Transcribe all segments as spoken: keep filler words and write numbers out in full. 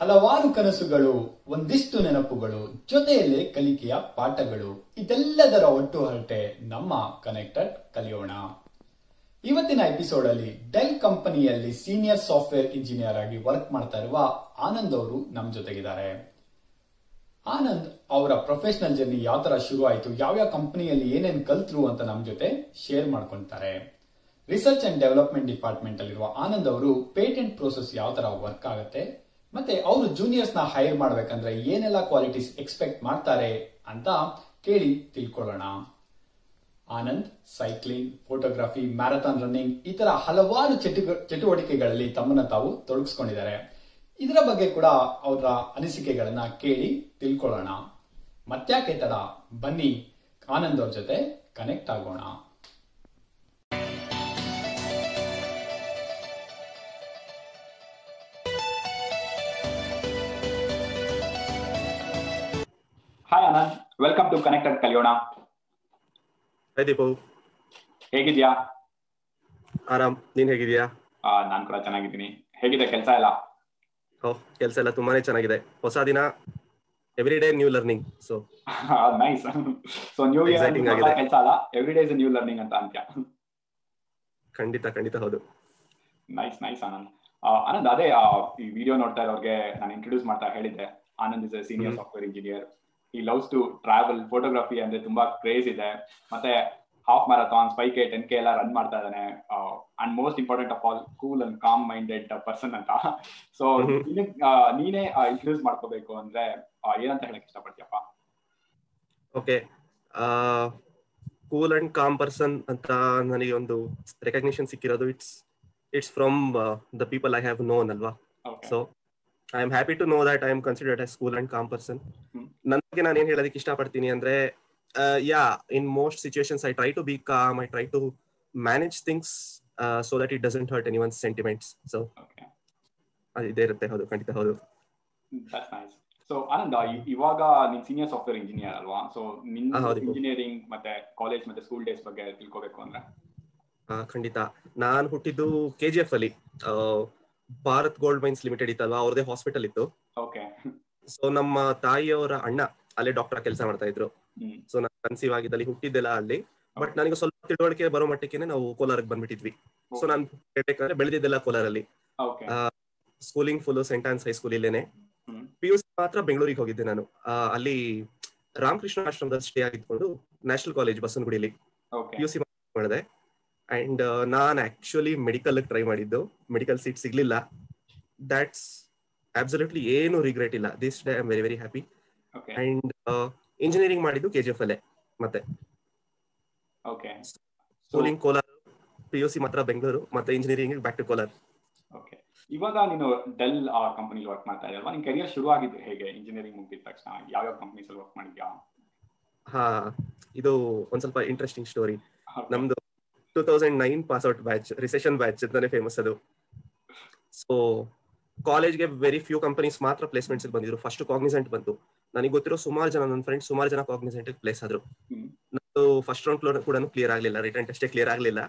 ಹಲವಾರು ಕನಸುಗಳು, ಒಂದಿಷ್ಟು ನೆನಪುಗಳು, ಜೊತೆಯಲ್ಲೇ ಕಲಿಕೆಯ ಪಾಠಗಳು, ಇದೆಲ್ಲದರ ಒಟ್ಟು ಹರಟೆ ನಮ್ಮ ಕನೆಕ್ಟೆಡ್ ಕಲಿಯೋಣ. ಇವತ್ತಿನ ಎಪಿಸೋಡ್ ಅಲ್ಲಿ ಡೆಲ್ ಕಂಪನಿಯಲ್ಲಿ ಸೀನಿಯರ್ ಸಾಫ್ಟ್ವೇರ್ ಇಂಜಿನಿಯರ್ ಆಗಿ ವರ್ಕ್ ಮಾಡ್ತಾ ಇರುವ ಆನಂದ್ ಅವರು ನಮ್ ಜೊತೆಗಿದ್ದಾರೆ. ಆನಂದ್ ಅವರ ಪ್ರೊಫೆಷನಲ್ ಜರ್ನಿ ಯಾವ ತರ ಶುರು ಆಯಿತು, ಯಾವ್ಯಾವ ಕಂಪನಿಯಲ್ಲಿ ಏನೇನ್ ಕಲ್ತ್ರು ಅಂತ ನಮ್ ಜೊತೆ ಶೇರ್ ಮಾಡ್ಕೊಂತಾರೆ. ರಿಸರ್ಚ್ ಅಂಡ್ ಡೆವಲಪ್ಮೆಂಟ್ ಡಿಪಾರ್ಟ್ಮೆಂಟ್ ಅಲ್ಲಿರುವ ಆನಂದ್ ಅವರು ಪೇಟೆಂಟ್ ಪ್ರೋಸೆಸ್ ಯಾವ ತರ ವರ್ಕ್ ಆಗುತ್ತೆ, ಮತ್ತೆ ಅವರು ಜೂನಿಯರ್ಸ್ ನ ಹೈರ್ ಮಾಡ್ಬೇಕಂದ್ರೆ ಏನೆಲ್ಲ ಕ್ವಾಲಿಟೀಸ್ ಎಕ್ಸ್ಪೆಕ್ಟ್ ಮಾಡ್ತಾರೆ ಅಂತ ಕೇಳಿ ತಿಳ್ಕೊಳ್ಳೋಣ. Anand cycling, photography, marathon running ಈ ತರ ಹಲವಾರು ಚಟುವಟಿಕೆಗಳಲ್ಲಿ ತಮ್ಮನ್ನ ತಾವು ತೊಡಗಿಸ್ಕೊಂಡಿದ್ದಾರೆ. ಇದರ ಬಗ್ಗೆ ಕೂಡ ಅವರ ಅನಿಸಿಕೆಗಳನ್ನ ಕೇಳಿ ತಿಳ್ಕೊಳ್ಳೋಣ. ಮತ್ಯಾಕೆ ತಡ, ಬನ್ನಿ ಆನಂದ್ ಅವ್ರ ಜೊತೆ ಕನೆಕ್ಟ್ ಆಗೋಣ. Hi Anand, welcome to connected ಕಲಿಯೋಣ. ಹೇ ದೀಪು, ಹೇಗಿದ್ಯಾ? ಆರಾಮ್, ನೀನ್ ಹೇಗಿದ್ಯಾ? ನಾನು ಕೂಡ ಚೆನ್ನಾಗಿದ್ದೀನಿ. ಹೇಗಿದೆ ಕೆಲಸ ಎಲ್ಲ? ಓ, ಕೆಲಸ ಎಲ್ಲ ತುಂಬಾನೇ ಚೆನ್ನಾಗಿದೆ. ಹೊಸ ದಿನ, every day new learning. So nice. So new year ಕೆಲಸ ಅಲ್ಲ, every day is new learning ಅಂತ ಅಂತ್ಯ. ಖಂಡಿತ ಖಂಡಿತ ಹೌದು. Nice nice Anand. ಆನಂದ್, ಅದೇ ಈ ವಿಡಿಯೋ ನೋಡ್ತಾ ಇರೋರಿಗೆ ನಾನು ಇಂಟ್ರೊಡ್ಯೂಸ್ ಮಾಡ್ತಾ ಹೇಳಿದ್ದೆ, Anand is a senior software engineer. He loves to travel. Photography ಅಂದ್ರೆ ತುಂಬಾ ಕ್ರೇಜ್ ಇದೆ. ಮತ್ತೆ half marathons, five K, ten K ಎಲ್ಲ ರನ್ ಮಾಡ್ತಾ ಇದ್ದಾನೆ. And most important of all, cool and calm minded person ಅಂತ. ಸೊ ನೀನೇ ಇಂಟ್ರೊಡ್ಯೂಸ್ ಮಾಡ್ಕೋಬೇಕು ಅಂದ್ರೆ ಏನಂತ ಹೇಳಕ್ ಇಷ್ಟಪಡ್ತೀಯಪ್ಪ? Okay, cool and calm person ಅಂತ ನನಗೆ ಒಂದು ರೆಕಗ್ನಿಷನ್ ಸಿಕ್ಕಿರೋದು it's it's from the people I have known ಅಲ್ವಾ. So I am happy to know that I am considered as cool and calm person. Nanage naan en heladakke ishta padtini andre, yeah, in most situations I try to be calm, I try to manage things uh, so that it doesn't hurt anyone's sentiments. So okay, adi irutte hodu, kandita hodu. That's nice. So Anand, ivaga nin senior software engineer alwa, so nin engineering matte college matte school days bagge tilkobeku andre? Ah kandita, naan huttiddu K G F alli, Bharat gold mines limited ಇತ್ತಲ್ವಾ, ಅವ್ರದೇ hospital ಇತ್ತು. So ನಮ್ಮ ತಾಯಿಯವರ ಅಣ್ಣ ಅಲ್ಲೇ doctor ಕೆಲಸ ಮಾಡ್ತಾ ಇದ್ರು. So ನಾನು ಕನ್ಸೀವ್ ಆಗಿದ್ದಲ್ಲಿ ಹುಟ್ಟಿದ್ದೆಲ್ಲ ಅಲ್ಲಿ, ಬಟ್ ನನಗೆ ಸ್ವಲ್ಪ ತಿಳುವಳಿಕೆ ಬರೋ ಮಟ್ಟಕ್ಕೆ ನಾವು ಕೋಲಾರಕ್ಕೆ ಬಂದ್ಬಿಟ್ಟಿದ್ವಿ. ಸೊ ನಾನು ಹೇಳಬೇಕಂದ್ರೆ ಬೆಳೆದಿದ್ದೆಲ್ಲ ಕೋಲಾರಲ್ಲಿ, schooling full scent Ann's high school ಇಲ್ಲೇನೆ. ಪಿ ಯು ಸಿ ಮಾತ್ರ ಬೆಂಗಳೂರಿಗೆ ಹೋಗಿದ್ದೆ ನಾನು. ಅಲ್ಲಿ ರಾಮಕೃಷ್ಣ ಆಶ್ರಮದ ಸ್ಟೇ ಆಗಿದ್ಕೊಂಡು ನ್ಯಾಷನಲ್ ಕಾಲೇಜ್ ಬಸವನಗುಡಿಯಲ್ಲಿ ಪಿ ಯು ಸಿ ಮಾಡಿದೆ. ಅಂಡ್ ನಾನ್ ಆಕ್ಚುಲಿ ಮೆಡಿಕಲ್ ಟ್ರೈ ಮಾಡಿದ್ದು, ಮೆಡಿಕಲ್ ಸೀಟ್ ಸಿಗ್ಲಿಲ್ಲ. ದಾಟ್ಸ್ ಅಬ್ಸಲ್ಯೂಟ್ಲಿ ಏನು ರಿಗ್ರೆಟ್ ಇಲ್ಲ. This day I am very very happy. And engineering ಮಾಡಿದ್ದು ಕೆಜಿಎಫ್ ಅಲ್ಲೇ, ಮತ್ತೆ schooling Kolar, P U C ಮಾತ್ರ ಬೆಂಗಳೂರು, ಮತ್ತೆ ಇಂಜಿನಿಯರಿಂಗ್ ಬ್ಯಾಕ್ ಟು ಕೋಲಾರ್. ಇವಾಗ ನೀನು ಡೆಲ್ ಕಂಪನಿ ವರ್ಕ್ ಮಾಡ್ತಾ ಇದ್ಯಲ್ವಾ, ನಿನ್ ಕೆರಿಯರ್ ಶುರು ಆಗಿದ್ದು ಹೇಗೆ? ಇಂಜಿನಿಯರಿಂಗ್ ಮುಗಿದ ತಕ್ಷಣ ಯಾವ ಯಾವ ಕಂಪನಿ ವರ್ಕ್ ಮಾಡಿದ್ಯಾ? ಹಾ, ಇದು ಒಂದ್ ಸ್ವಲ್ಪ ಇಂಟ್ರೆಸ್ಟಿಂಗ್ ಸ್ಟೋರಿ. ನಮ್ದು two thousand nine pass out batch, recession batch ಅಂತಾನೆ ಫೇಮಸ್ ಅದು. ಸೊ ಕಾಲೇಜ್ಗೆ ವೆರಿ ಫ್ಯೂ ಕಂಪನೀಸ್ ಮಾತ್ರ ಪ್ಲೇಸ್ಮೆಂಟ್ಸ್ ಬಂದಿದ್ರು. ಫಸ್ಟ್ ಕಾಗ್ನಿಸೆಂಟ್ ಬಂತು. ನನಗೆ ಗೊತ್ತಿರೋ ಸುಮಾರು ಜನ, ನನ್ನ ಫ್ರೆಂಡ್ ಸುಮಾರು ಜನ ಕಾಗ್ನಿಸೆಂಟ್ ಪ್ಲೇಸ್ ಆದ್ರು. ನಾನು ಫಸ್ಟ್ ರೌಂಡ್ ಕೂಡ ಕ್ಲಿಯರ್ ಆಗ್ಲಿಲ್ಲ, ರಿಟರ್ನ್ ಟೆಸ್ಟ್ ಕ್ಲಿಯರ್ ಆಗ್ಲಿಲ್ಲ.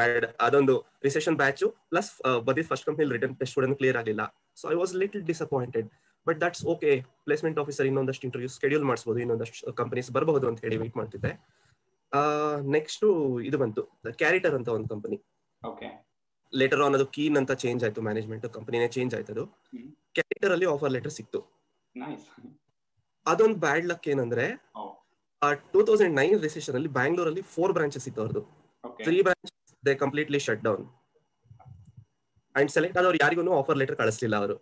ಬ್ಯಾಡ್. ಅದೊಂದು ರಿಸೆಷನ್ ಬ್ಯಾಚು ಪ್ಲಸ್ ಬಂದಿದ್ದು ಫಸ್ಟ್ ಕಂಪನಿ ರಿಟರ್ನ್ ಟೆಸ್ಟ್ ಕೂಡ ಕ್ಲಿಯರ್ ಆಗಲಿಲ್ಲ. So I was little disappointed, but that's okay. Placement officer ಇನ್ನೊಂದಷ್ಟು ಇಂಟರ್ವ್ಯೂ ಶೆಡ್ಯೂಲ್ ಮಾಡಿಸಬಹುದು, ಇನ್ನೊಂದಷ್ಟು ಕಂಪನೀಸ್ ಬರಬಹುದು ಅಂತ ಹೇಳಿ ವೇಟ್ ಮಾಡ್ತಿದ್ದೆ. ನೆಕ್ಸ್ಟ್ ಇದು ಬಂತು ಕ್ಯಾರಿಟರ್ ಅಂತ ಒಂದು ಕಂಪನಿ. ಲೇಟರ್ ಆನ್ ಅದು ಕೀನ್ ಅಂತ ಚೇಂಜ್ ಆಯ್ತು, ಮ್ಯಾನೇಜ್ಮೆಂಟ್ ಕಂಪನಿನೇ ಚೇಂಜ್ ಆಯ್ತು. ಅದು ಕ್ಯಾರಿಟರ್ ಅಲ್ಲಿ ಆಫರ್ ಲೆಟರ್ ಸಿಕ್ತು. ಅದೊಂದು ಬ್ಯಾಡ್ ಲಕ್ ಏನಂದ್ರೆ, ಟೂ ತೌಸಂಡ್ ನೈನ್ ರಿಸೆಷನ್ ಅಲ್ಲಿ ಬ್ಯಾಂಗ್ಳೂರಲ್ಲಿ ಫೋರ್ ಬ್ರಾಂಚಸ್ ಇತ್ತು ಅವ್ರದ್ದು. Three branch they completely shut down and select ಆದವ್ರು ಯಾರಿಗೂ ಆಫರ್ ಲೆಟರ್ ಕಳಿಸ್ಲಿಲ್ಲ ಅವರು.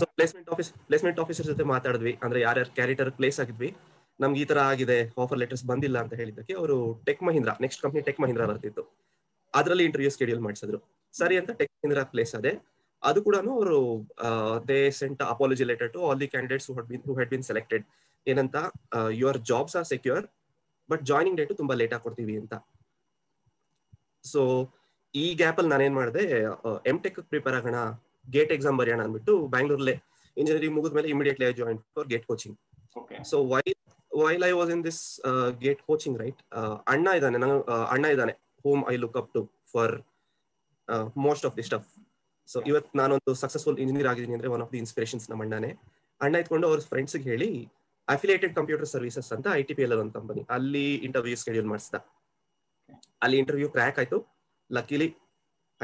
So placement office placement officer ಜೊತೆ ಮಾತಾಡಿದ್ವಿ, ಅಂದ್ರೆ ಯಾರ್ಯಾರು ಕ್ಯಾರಿಟರ್ ಪ್ಲೇಸ್ ಆಗಿದ್ವಿ, ನಮ್ಗೆ ಈ ತರ ಆಗಿದೆ, ಆಫರ್ ಲೆಟರ್ಸ್ ಬಂದಿಲ್ಲ ಅಂತ ಹೇಳಿದ್ದಕ್ಕೆ ಅವರು tech Mahindra, next company tech Mahindra ಬರ್ತಿತ್ತು, ಅದರಲ್ಲಿ ಇಂಟರ್ವ್ಯೂ ಶೆಡ್ಯೂಲ್ ಮಾಡಿಸಿದ್ರು. ಸರಿ ಅಂತ ಟೆಕ್ ಮಹಿಂದ್ರಾ ಪ್ಲೇಸ್ ಅದೇ. ಅದು ಕೂಡ ಅವರು they sent apology letter to all the candidates who had been selected. ಏನಂತ, your jobs are secure but joining date ತುಂಬಾ ಲೇಟ್ ಆಗಿ ಕೊಡ್ತೀವಿ ಅಂತ. ಸೊ ಈ ಗ್ಯಾಪ್ ಅಲ್ಲಿ ನಾನೇನ್ ಮಾಡಿದೆ, ಎಂ ಟೆಕ್ ಪ್ರಿಪೇರ್ ಆಗೋಣ, ಗೇಟ್ ಎಕ್ಸಾಮ್ ಬರೆಯೋಣ ಅಂದ್ಬಿಟ್ಟು ಬ್ಯಾಂಗ್ಳೂರ್ಲೆ ಇಂಜಿನಿಯರಿಂಗ್ ಮುಗಿದ್ಮೇಲೆ immediately I join for GATE coaching. So why while I was in this uh, gate coaching, right, uh, anna idane nanu uh, anna idane whom I look up to for uh, most of this stuff. So ಇವತ್ತು ನಾನೊಂದು successful engineer ಆಗಿದ್ದೀನಿ ಅಂದ್ರೆ one of the inspirations ನಮ್ಮ ಅಣ್ಣನೇ. ಅಣ್ಣ ಇದ್ಕೊಂಡು ಅವ್ರ ಫ್ರೆಂಡ್ಸ್ಗೆ ಹೇಳಿ ಅಫಿಲಿಯೇಟೆಡ್ ಕಂಪ್ಯೂಟರ್ ಸರ್ವಿಸಸ್ ಅಂತ ಐ ಟಿ ಪಿ ಎಲ್ ಒಂದು ಕಂಪನಿ, ಅಲ್ಲಿ ಇಂಟರ್ವ್ಯೂ ಶೆಡ್ಯೂಲ್ ಮಾಡಿಸ್ದ. ಅಲ್ಲಿ ಇಂಟರ್ವ್ಯೂ ಕ್ರ್ಯಾಕ್ ಆಯ್ತು. Luckily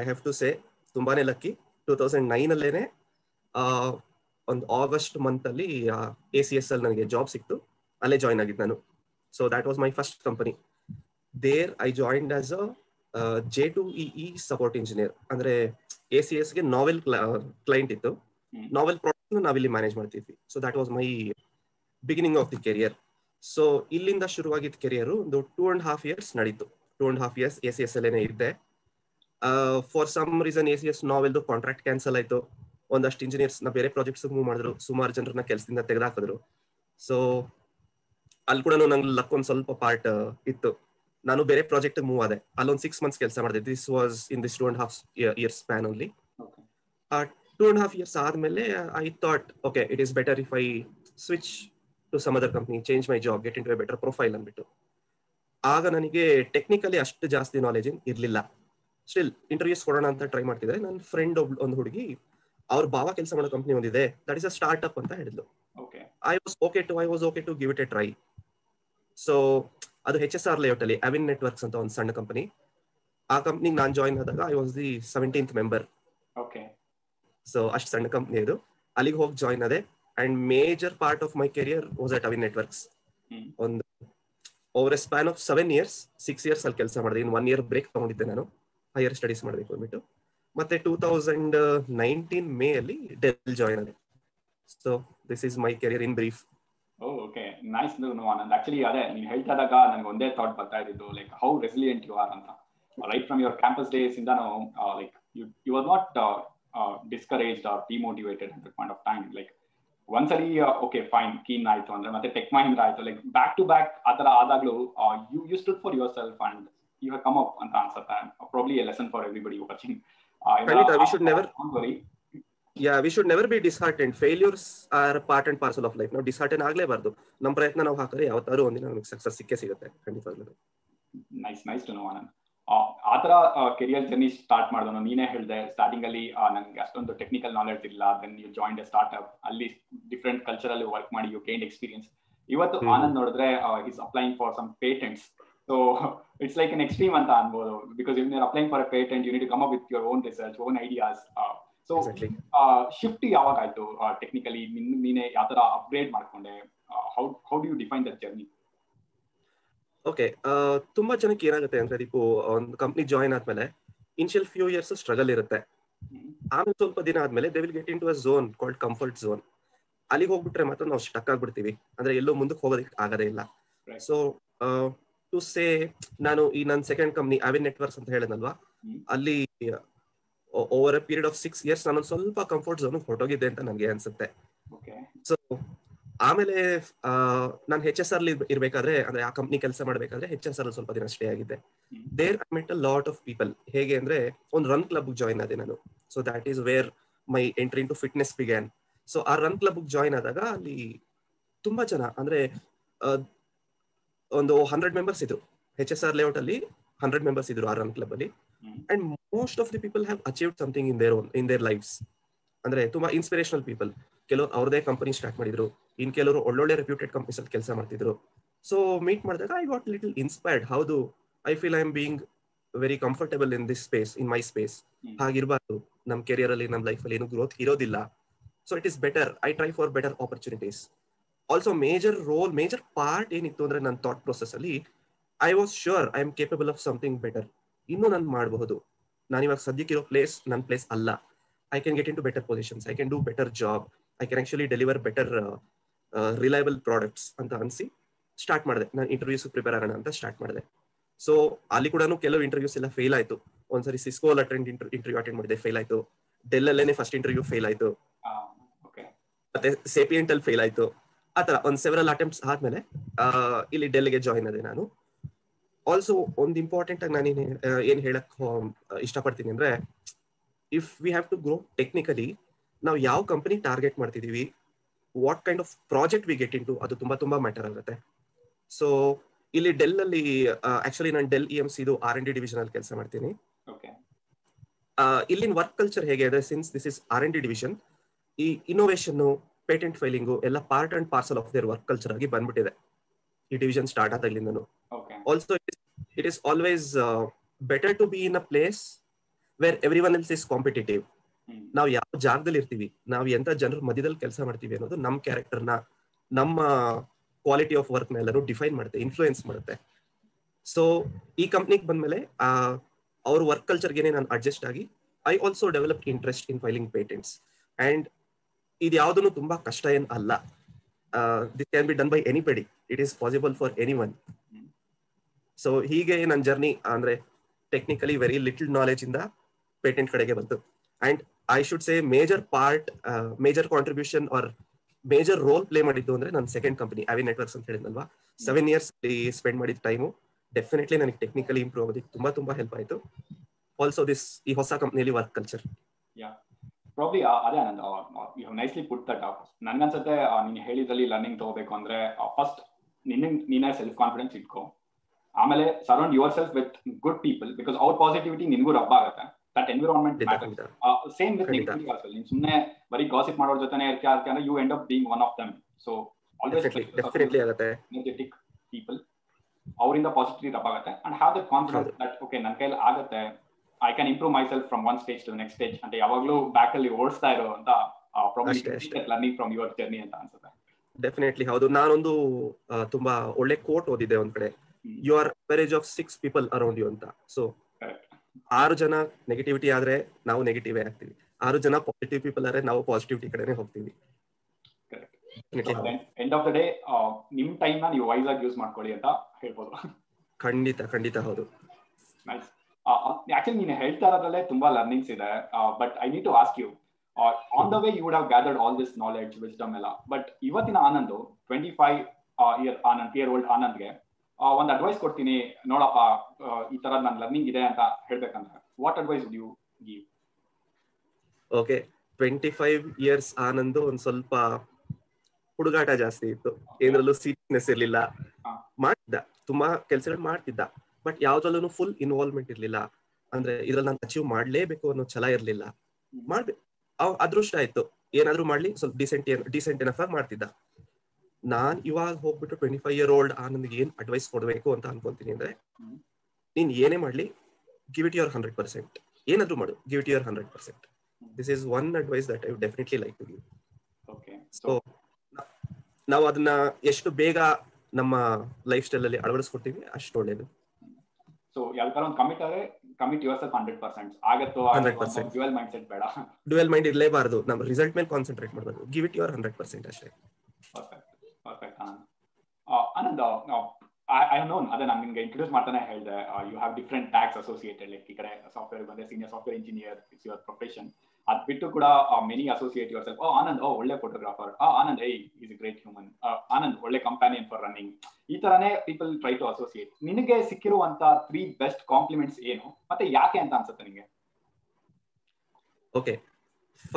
I have to say ತುಂಬಾನೇ ಲಕ್ಕಿ, ಟೂ ತೌಸಂಡ್ ನೈನಲ್ಲೇನೆ ಒಂದು ಆಗಸ್ಟ್ ಮಂತ್ ಅಲ್ಲಿ ಎ ಸಿ ಎಸ್ ಅಲ್ಲಿ ನನಗೆ ಜಾಬ್ ಸಿಕ್ತು. ಅಲ್ಲೇ ಜಾಯ್ನ್ ಆಗಿದ್ದು ನಾನು. So that was my first company. There I joined as a J two E E support engineer. ಅಂದ್ರೆ ಎ ಸಿ ಎಸ್ಗೆ ನಾವೆಲ್ ಕ್ಲೈಂಟ್ ಇತ್ತು, ನಾವೆಲ್ ಪ್ರಾಡಕ್ಟ್ ನಾವಿಲ್ಲಿ ಮ್ಯಾನೇಜ್ ಮಾಡ್ತಿದ್ವಿ. So that was my beginning of the career. So ಇಲ್ಲಿಂದ ಶುರುವಾಗಿದ್ದ ಕೆರಿಯರ್ ಒಂದು two and half years ನಡೀತು. Two and half years A C S ಅಲ್ಲೇನೆ ಇದ್ದೆ. For some reason A C S ನಾವೆಲ್ದು ಕಾಂಟ್ರಾಕ್ಟ್ ಕ್ಯಾನ್ಸಲ್ ಆಯ್ತು. ಒಂದಷ್ಟು ಇಂಜಿನಿಯರ್ಸ್ ನ ಬೇರೆ ಪ್ರಾಜೆಕ್ಟ್ಸ್ ಮೂವ್ ಮಾಡಿದ್ರು, ಸುಮಾರು ಜನರನ್ನ ಕೆಲಸದಿಂದ ತೆಗೆದಾಕಿದ್ರು. ಸೊ ಅಲ್ಲಿ ಕೂಡ ನಂಗೆ ಲಕ್ ಒಂದು ಸ್ವಲ್ಪ ಪಾರ್ಟ್ ಇತ್ತು. ನಾನು ಬೇರೆ ಪ್ರಾಜೆಕ್ಟ್ ಮೂವ್ ಆದೆ. ಅಲ್ಲೊಂದು ಸಿಕ್ಸ್ ಮಂತ್ಸ್ ಕೆಲಸ ಮಾಡಿದೆ. This was in this two and half years span ಅಲ್ಲಿ. ಟೂ ಅಂಡ್ ಹಾಫ್ ಇಯರ್ಸ್ ಆದ್ಮೇಲೆ I thought okay it is better if I switch to some other company, change my job, get in to a better profile ಅಂದ್ಬಿಟ್ಟು. ಆಗ ನನಗೆ technically ಅಷ್ಟು ಜಾಸ್ತಿ knowledge ಏನು ಇರಲಿಲ್ಲ. Still interviews ಕೊಡೋಣ ಅಂತ ಟ್ರೈ ಮಾಡ್ತಿದ್ರೆ ನನ್ನ ಫ್ರೆಂಡ್ ಒಬ್ಳು ಒಂದು ಹುಡುಗಿ ಅವ್ರ ಭಾವ ಕೆಲಸ ಮಾಡೋ ಕಂಪ್ನಿ ಒಂದಿದೆ, that is a start up ಅಂತ ಹೇಳಿದ್ಲು. I was okay to I was okay to give it a try. So ಅದು ಹೆಚ್ ಎಸ್ ಆರ್ ಲೇಔಟ್ ಅಲ್ಲಿ ಅವಿನ್ ನೆಟ್ವರ್ಕ್ಸ್ ಅಂತ ಒಂದು ಸಣ್ಣ ಕಂಪನಿ. ಆ ಕಂಪ್ನಿಗೆ ನಾನು ಜಾಯಿನ್ ಆದಾಗ I was the seventeenth member. So ಅಷ್ಟು ಸಣ್ಣ ಕಂಪ್ನಿ ಇದು. ಅಲ್ಲಿಗೆ ಹೋಗಿ ಜಾಯಿನ್ ಆದೆ. And major part of my career was at Avin networks. ಒಂದು over a span of seven years six years ಅಲ್ಲಿ ಕೆಲಸ ಮಾಡಿದೆ. ಇನ್ ಒನ್ ಇಯರ್ ಬ್ರೇಕ್ ತಗೊಂಡಿದ್ದೆ ನಾನು, ಹೈಯರ್ ಸ್ಟಡೀಸ್ ಮಾಡಬೇಕು ಅಂದ್ಬಿಟ್ಟು. ಮತ್ತೆ ಟೂ ತೌಸಂಡ್ ನೈನ್ಟೀನ್ ಮೇ ಅಲ್ಲಿ ಡೆಲ್ ಜಾಯಿನ್ ಆದೆ. So this is my career in brief. Okay nice. Anand actually ಅದೇ ನೀವು ಹೇಳ್ತಿದ್ದಾಗ ನನಗೆ ಒಂದೇ ಥಾಟ್ ಬರ್ತಾ ಇದ್ದು, like how resilient you are ಅಂತ. Right from your campus days ಇಂದ ನಾವು like you are not discouraged or demotivated at the point of time. Like ಒಂದ್ಸಲಿ ಓಕೆ ಫೈನ್ ಕೀನ್ ಆಯ್ತು ಅಂದ್ರೆ ಮತ್ತೆ ಟೆಕ್ ಮಹೀಂದ್ರ ಆಯ್ತು, ಲೈಕ್ ಬ್ಯಾಕ್ ಟು ಬ್ಯಾಕ್ ಆ ಥರ ಆದಾಗ್ಲೂ you you stood for yourself and you have come up ಅಂತ ಅನ್ಸುತ್ತೆ. Probably a lesson for everybody watching. Yeah, we should never be disheartened. Failures are part and parcel of life. Now disheartened ಆಗಲೇಬಾರದು. ನಮ್ಮ ಪ್ರಯತ್ನ ನಾವು ಹಾಕಿದ್ರೆ ಯಾವತ್ತಾದ್ರೂ ಒಂದಿನ ನಮಗೆ ಸಕ್ಸಸ್ ಸಿಕ್ಕೇ ಸಿಗುತ್ತೆ ಖಂಡಿತವಾಗ್ಲೂ. Nice nice to know Anand. ಆ ತರ ಕೆರಿಯರ್ ಜರ್ನಿ ಸ್ಟಾರ್ಟ್ ಮಾಡೋಣ. ನೀನೇ ಹೇಳಿದೆ ಸ್ಟಾರ್ಟಿಂಗ್ ಅಲ್ಲಿ ನನಗೆ ಅಷ್ಟೊಂದು ಟೆಕ್ನಿಕಲ್ ನಾಲೆಜ್ ಇಲ್ಲ, then you join a start up, ಅಲ್ಲಿ ಡಿಫ್ರೆಂಟ್ ಕಲ್ಚರ್ ಅಲ್ಲಿ ವರ್ಕ್ ಮಾಡಿ ಯು ಗೇನ್ ಎಕ್ಸ್ಪೀರಿಯನ್ಸ್. ಇವತ್ತು ಆನಂದ್ ನೋಡಿದ್ರೆ is applying for some patents. So it's like an extreme ಅಂತ ಅನ್ಬೋದು, because when you're applying for a patent you need to come up with your own research, own ideas. Uh, so exactly. uh, shift ಯಾವಾಗ ಆಯ್ತು technically? ನೀನೆ ಯಾವ ತರ upgrade ಮಾಡ್ಕೊಂಡೆ? how how do you define that journey? Okay, ತುಂಬಾ ಜನಕ್ಕೆ ಏನಾಗುತ್ತೆ ಅಂದ್ರೆ ದೀಪು, ಒಂದು ಕಂಪ್ನಿ ಜಾಯಿನ್ ಆದ್ಮೇಲೆ ಇನಿಷಿಯಲ್ ಫ್ಯೂ ಇಯರ್ಸ್ ಸ್ಟ್ರಗಲ್ ಇರುತ್ತೆ. ಆಮೇಲೆ ಸ್ವಲ್ಪ ದಿನ ಆದ್ಮೇಲೆ they will get in to a zone called comfort zone. ಅಲ್ಲಿಗೆ ಹೋಗ್ಬಿಟ್ರೆ ಮಾತ್ರ ನಾವು ಸ್ಟಕ್ ಆಗ್ಬಿಡ್ತೀವಿ, ಅಂದ್ರೆ ಎಲ್ಲೋ ಮುಂದಕ್ಕೆ ಹೋಗೋದಕ್ಕೆ ಆಗದೇ ಇಲ್ಲ. ಸೊ ಟು ಸೇ ನಾನು ಈ ನನ್ನ ಸೆಕೆಂಡ್ ಕಂಪ್ನಿ ಅವಿನ್ ನೆಟ್ವರ್ಕ್ಸ್ ಅಂತ ಹೇಳಿದ್ನಲ್ವಾ, ಅಲ್ಲಿ over a period of six years ನಾನು ಸ್ವಲ್ಪ ಕಂಫರ್ಟ್ ಝೋನ್ ಹೊರಟೋಗಿದ್ದೆ ಅಂತ ನನಗೆ ಅನ್ಸುತ್ತೆ. ಸೊ ಆಮೇಲೆ ನಾನು ಹೆಚ್ ಎಸ್ ಆರ್ ಇರ್ಬೇಕಾದ್ರೆ, ಅಂದ್ರೆ ಆ ಕಂಪ್ನಿ ಕೆಲಸ ಮಾಡ್ಬೇಕಾದ್ರೆ ಹೆಚ್ ಎಸ್ ಆರ್ ಸ್ವಲ್ಪ ದಿನ ಸ್ಟೇ ಆಗಿದ್ದೆ. There I met a lot of people. ಹೇಗೆ ಅಂದ್ರೆ ಒಂದು ರನ್ ಕ್ಲಬ್ ಜಾಯಿನ್ ಆದೆ ನಾನು. So that is where my entry in to fitness began. So ಆ ರನ್ ಕ್ಲಬ್ ಜಾಯಿನ್ ಆದಾಗ ಅಲ್ಲಿ ತುಂಬಾ ಜನ, ಅಂದ್ರೆ ಒಂದು ಹಂಡ್ರೆಡ್ ಮೆಂಬರ್ಸ್ ಇದ್ರು ಹೆಚ್ ಎಸ್ ಆರ್ ಲೇಔಟ್ ಅಲ್ಲಿ. ಹಂಡ್ರೆಡ್ ಮೆಂಬರ್ಸ್ ಇದ್ರು ಆರ್ ರನ್ ಕ್ಲಬ್ ಅಲ್ಲಿ. And most of the people have achieved something in their own in their lives. ಅಂದ್ರೆ ತುಂಬಾ ಇನ್ಸ್ಪಿರೇಷನಲ್ ಪೀಪಲ್. ಕೆಲವರು ಅವ್ರದೇ ಕಂಪನಿ ಸ್ಟಾರ್ಟ್ ಮಾಡಿದ್ರು, ಇನ್ ಕೆಲವರು ಒಳ್ಳೊಳ್ಳೆ ರೆಪ್ಯೂಟೆಡ್ ಕಂಪನೀಸ್ ಅಲ್ಲಿ ಕೆಲಸ ಮಾಡ್ತಿದ್ರು. ಸೊ ಮೀಟ್ ಮಾಡಿದಾಗ ಐ ವಾಟ್ ಲಿಟಲ್ ಇನ್ಸ್ಪೈರ್ಡ್. ಹೌದು, I feel I am being very comfortable in this space, in my space. ಹಾಗಿರ್ಬಾರ್ದು, ನಮ್ ಕೆರಿಯರ್ ಅಲ್ಲಿ ನಮ್ ಲೈಫ್ ಅಲ್ಲಿ ಏನು ಗ್ರೋತ್ ಇರೋದಿಲ್ಲ. So it is better I try for better opportunities. Also major role major part ಏನಿತ್ತು ಅಂದ್ರೆ ನನ್ನ ಥಾಟ್ ಪ್ರೊಸೆಸ್ ಅಲ್ಲಿ I was sure I am capable of something better. ಇನ್ನೂ ನಾನು ಮಾಡಬಹುದು, ನಾನು ಇವಾಗ ಸದ್ಯಕ್ಕಿರೋ ಪ್ಲೇಸ್ ನನ್ನ ಪ್ಲೇಸ್ ಅಲ್ಲ. I can get in to better positions, I can do better job, I can actually deliver better reliable products ಅಂತ ಅನಿಸಿ ಸ್ಟಾರ್ಟ್ ಮಾಡಿದೆ. ನಾನು ಇಂಟರ್ವ್ಯೂಸ್ ಪ್ರಿಪೇರ್ ಆಗೋಣ ಅಂತ ಸ್ಟಾರ್ಟ್ ಮಾಡಿದೆ. ಸೊ ಅಲ್ಲಿ ಕೂಡ ಕೆಲವು ಇಂಟರ್ವ್ಯೂಸ್ ಎಲ್ಲ ಫೇಲ್ ಆಯ್ತು. ಒಂದ್ಸರಿ ಸಿಸ್ಕೋ ಅಟೆಂಡ್ ಇಂಟರ್ವ್ಯೂ ಅಟೆಂಡ್ ಮಾಡಿದೆ, ಫೇಲ್ ಆಯ್ತು. ಡೆಲ್ ಅಲ್ಲೇನೆ ಫಸ್ಟ್ ಇಂಟರ್ವ್ಯೂ ಫೇಲ್ ಆಯ್ತು. ಮತ್ತೆ ಸೇಪಿಯಂಟ್ ಅಲ್ಲಿ ಫೇಲ್ ಆಯ್ತು. ಆ ತರ ಒಂದು ಸೆವೆರಲ್ ಅಟೆಂಪ್ಟ್ಸ್ ಆದ್ಮೇಲೆ ಇಲ್ಲಿ ಡೆಲ್ಲಿಗೆ ಜಾಯಿನ್ ಆದೆ ನಾನು. ಆಲ್ಸೋ ಒಂದು ಇಂಪಾರ್ಟೆಂಟ್ ಆಗಿ ನಾನು ಏನ್ ಹೇಳಕ್ ಇಷ್ಟಪಡ್ತೀನಿ ಅಂದ್ರೆ, if we have to grow technically, ನಾವು ಯಾವ ಕಂಪನಿ ಟಾರ್ಗೆಟ್ ಮಾಡ್ತಿದೀವಿ, what kind of project we get in to, ಅದು ತುಂಬಾ ತುಂಬಾ ಮ್ಯಾಟರ್ ಆಗುತ್ತೆ. ಸೊ ಇಲ್ಲಿ ಡೆಲ್ ಅಲ್ಲಿ ಆಕ್ಚುಲಿ ನಾನು Dell E M C R and D division ಅಲ್ಲಿ ಕೆಲಸ ಮಾಡ್ತೀನಿ. ಇಲ್ಲಿನ ವರ್ಕ್ ಕಲ್ಚರ್ ಹೇಗೆ ಇದೆ since this is R and D division ಈ ಇನ್ನೋವೇಷನ್ ಪೇಟೆಂಟ್ ಫೈಲಿಂಗು ಎಲ್ಲ part and parcel of their work culture ಆಗಿ ಬಂದ್ಬಿಟ್ಟಿದೆ ಈ ಡಿವಿಷನ್ ಸ್ಟಾರ್ಟ್ ಆದಾಗಲಿಂದನು also it is always better to be in a place where everyone else is competitive ನಾವು ಯಾವ ಜಾಗದಲ್ಲಿ ಇರ್ತೀವಿ ನಾವು ಎಂತ ಜನರ ಮಧ್ಯದಲ್ಲಿ ಕೆಲಸ ಮಾಡ್ತೀವಿ ಅನ್ನೋದು ನಮ್ಮ ಕ್ಯಾರೆಕ್ಟರ್ನ ನಮ್ಮ ಕ್ವಾಲಿಟಿ ಆಫ್ ವರ್ಕ್ ಎಲ್ಲರೂ ಡಿಫೈನ್ ಮಾಡುತ್ತೆ ಇನ್ಫ್ಲೂಯೆನ್ಸ್ ಮಾಡುತ್ತೆ ಸೊ ಈ ಕಂಪ್ನಿಗೆ ಬಂದ್ಮೇಲೆ ಅವ್ರ ವರ್ಕ್ ಕಲ್ಚರ್ಗೆ ನಾನು ಅಡ್ಜಸ್ಟ್ ಆಗಿ I also develop interest in filing patents and ಇದು ಯಾವುದನ್ನು ತುಂಬಾ ಕಷ್ಟ ಏನ್ ಅಲ್ಲ this can be done by anybody it is possible for anyone so ಹೀಗೆ ನನ್ನ ಜರ್ನಿ ಅಂದ್ರೆ ಟೆಕ್ನಿಕಲಿ ವೆರಿ ಲಿಟಲ್ ನಾಲೆಜ್ ಇಂದ ಪೇಟೆಂಟ್ ಕಡೆಗೆ ಬಂತು and I should say major part major contribution or major role play ಮಾಡಿದ್ದು ಅಂದ್ರೆ ನನ್ನ second company Avin networks ಅಂತ ಹೇಳಿದ್ನಲ್ವಾ ಸೆವೆನ್ ಇಯರ್ಸ್ ಸ್ಪೆಂಡ್ ಮಾಡಿದ ಟೈಮು ಡೆಫಿನೆಟ್ಲಿ ನನಗೆ ಟೆಕ್ನಿಕಲಿ ಇಂಪ್ರೂವ್ ಆಗೋದಕ್ಕೆ ತುಂಬಾ ತುಂಬಾ ಹೆಲ್ಪ್ ಆಯ್ತು ಆಲ್ಸೋ ದಿಸ್ ಈ ಹೊಸ ಕಂಪ್ನಿಯಲ್ಲಿ ವರ್ಕ್ ಕಲ್ಚರ್ ಪ್ರಾಬ್ಲಿ ಅದೇ Anand you have nicely put that up ನನಗನ್ಸುತ್ತೆ ನೀನು ಹೇಳಿದ್ರಲ್ಲಿ ಲರ್ನಿಂಗ್ ತಗೋಬೇಕು ಅಂದ್ರೆ ಫಸ್ಟ್ ನಿನ್ನ ನೀನೇ ಸೆಲ್ಫ್ ಕಾನ್ಫಿಡೆನ್ಸ್ ಇಟ್ಕೋ ಆಮೇಲೆ surround yourself with good people because ಅವ್ರ ಪಾಸಿಟಿವಿಟಿ ನಿನ್ಗೂ ರಬ್ಬ ಆಗುತ್ತೆ that environment matters. Uh, same with negativity as well. In sumne bari gossip mador jotane irke arkana you end up being one of them. So always definitely definitely agate energetic people avrinda positivity rabagate and have the confidence that okay nan kaila agate I can improve myself from one stage to the next stage ante yavaglu back alli oldsta iro anta probably learning from your journey anta ansuthe definitely haudu nan ondu tumba olle quote odide ond kade you are average of six people around you anta so ಆರು ಜನ negativity ಆದ್ರೆ ನಾವು negative ಆಗ್ತೀವಿ ಆರು ಜನ positive people ಆದ್ರೆ ನಾವು positivity ಕಡೆನೇ ಹೋಗ್ತೀವಿ ಎಂಡ್ ಆಫ್ ದ ಡೇ ನಿಮ್ಮ ಟೈಮ್ ನ ನೀವು ವೈಸ್ ಆಗಿ ಯೂಸ್ ಮಾಡ್ಕೊಳ್ಳಿ ಅಂತ ಹೇಳ್ಬೋದು ಖಂಡಿತ ಖಂಡಿತ ಹೌದು ನೈಸ್ ಆಕ್ಚುಲಿ ನೀನು ಹೇಳ್ತಾ ಇರೋದ್ರಲ್ಲೇ ತುಂಬಾ ಲರ್ನಿಂಗ್ಸ್ ಇದೆ but I need to ask you on the way you would have gathered all this knowledge wisdom ಎಲ್ಲ ಬಟ್ ಇವತ್ತಿನ Anand twenty five year Anand year old ಆನಂದ್ಗೆ ಒಂದು ಅಡ್ವೈಸ್ ಕೊಡ್ತೀನಿ ನೋಡಪ್ಪ ಈ ತರ ನನ್ನ ಲರ್ನಿಂಗ್ ಇದೆ ಅಂತ ಹೇಳಬೇಕಂದ್ರೆ what advice would you give okay twenty five years Anand ಒಂದು ಸ್ವಲ್ಪ ಹುಡುಗಾಟ ಜಾಸ್ತಿ ಇತ್ತು ಏನರಲ್ಲೂ ಸೀರಿಯಸ್ನೆಸ್ ಇರಲಿಲ್ಲ ಮಾಡ್ತಿದ್ದ ತುಂಬಾ ಕೆಲಸಗಳು ಮಾಡ್ತಿದ್ದ ಬಟ್ ಯಾವ್ದ್ರಲ್ಲೂ ಫುಲ್ ಇನ್ವಾಲ್ವ್ಮೆಂಟ್ ಇರಲಿಲ್ಲ ಅಂದ್ರೆ ಇದ್ರಲ್ಲಿ ನಾನು ಅಚೀವ್ ಮಾಡ್ಲೇಬೇಕು ಅನ್ನೋ ಛಲ ಇರಲಿಲ್ಲ ಮಾಡ್ಬೇಕು ಅದೃಷ್ಟ ಆಯ್ತು ಏನಾದ್ರು ಮಾಡ್ಲಿ ಸ್ವಲ್ಪ ಡಿಸೆಂಟ್ ಡಿಸೆಂಟ್ ಏನಫ್ ಆಗಿ ಮಾಡ್ತಿದ್ದ ನಾನ್ ಇವಾಗ ಹೋಗ್ಬಿಟ್ಟು ಟ್ವೆಂಟಿ ಫೈವ್ ಇಯರ್ ಓಲ್ಡ್ ಆನಂದ್ಗೆ ಏನ್ ಅಡ್ವೈಸ್ ಕೊಡ್ಬೇಕು ಅಂತ ಅನ್ಕೊಂತೀನಿ ಅಂದ್ರೆ ನೀನ್ ಏನೇ ಮಾಡ್ಲಿ give it your hundred percent ಏನಾದ್ರು ಮಾಡು give it your hundred percent this is one advice that I would definitely like to give so ನಾವು ಅದನ್ನ ಎಷ್ಟು ಬೇಗ ನಮ್ಮ ಲೈಫ್ ಸ್ಟೈಲ್ ಅಲ್ಲಿ ಅಳವಡಿಸ್ಕೊಡ್ತೀವಿ ಅಷ್ಟು ಒಳ್ಳೇದು ಸೊ ಯಾವ್ದಾರ ಒಂದು ಕಮಿಟ್ ಆದ್ರೆ commit yourself hundred percent ಆಗತ್ತೋ ಡ್ಯುಯಲ್ ಮೈಂಡ್ ಸೆಟ್ ಬೇಡ ಡ್ಯುಯಲ್ ಮೈಂಡ್ ಇರಲೇಬಾರದು ನಮ್ಮ ರಿಸಲ್ಟ್ ಮೇಲೆ ಕಾನ್ಸಂಟ್ರೇಟ್ ಮಾಡಬೇಕು give it your hundred percent ಅಷ್ಟೇ perfect anand uh, anand uh, i i know adan I'm going to introduce martana held uh, you have different tags associated like ikade software bande senior software engineer it's your profession ad bittu kuda uh, many associate yourself oh anand oh olle photographer ah anand hey he's a great human uh, anand olle companion for running ee tarane people try to associate ninage sikiruvanta three best compliments eno matte yake anta ansutte ninge okay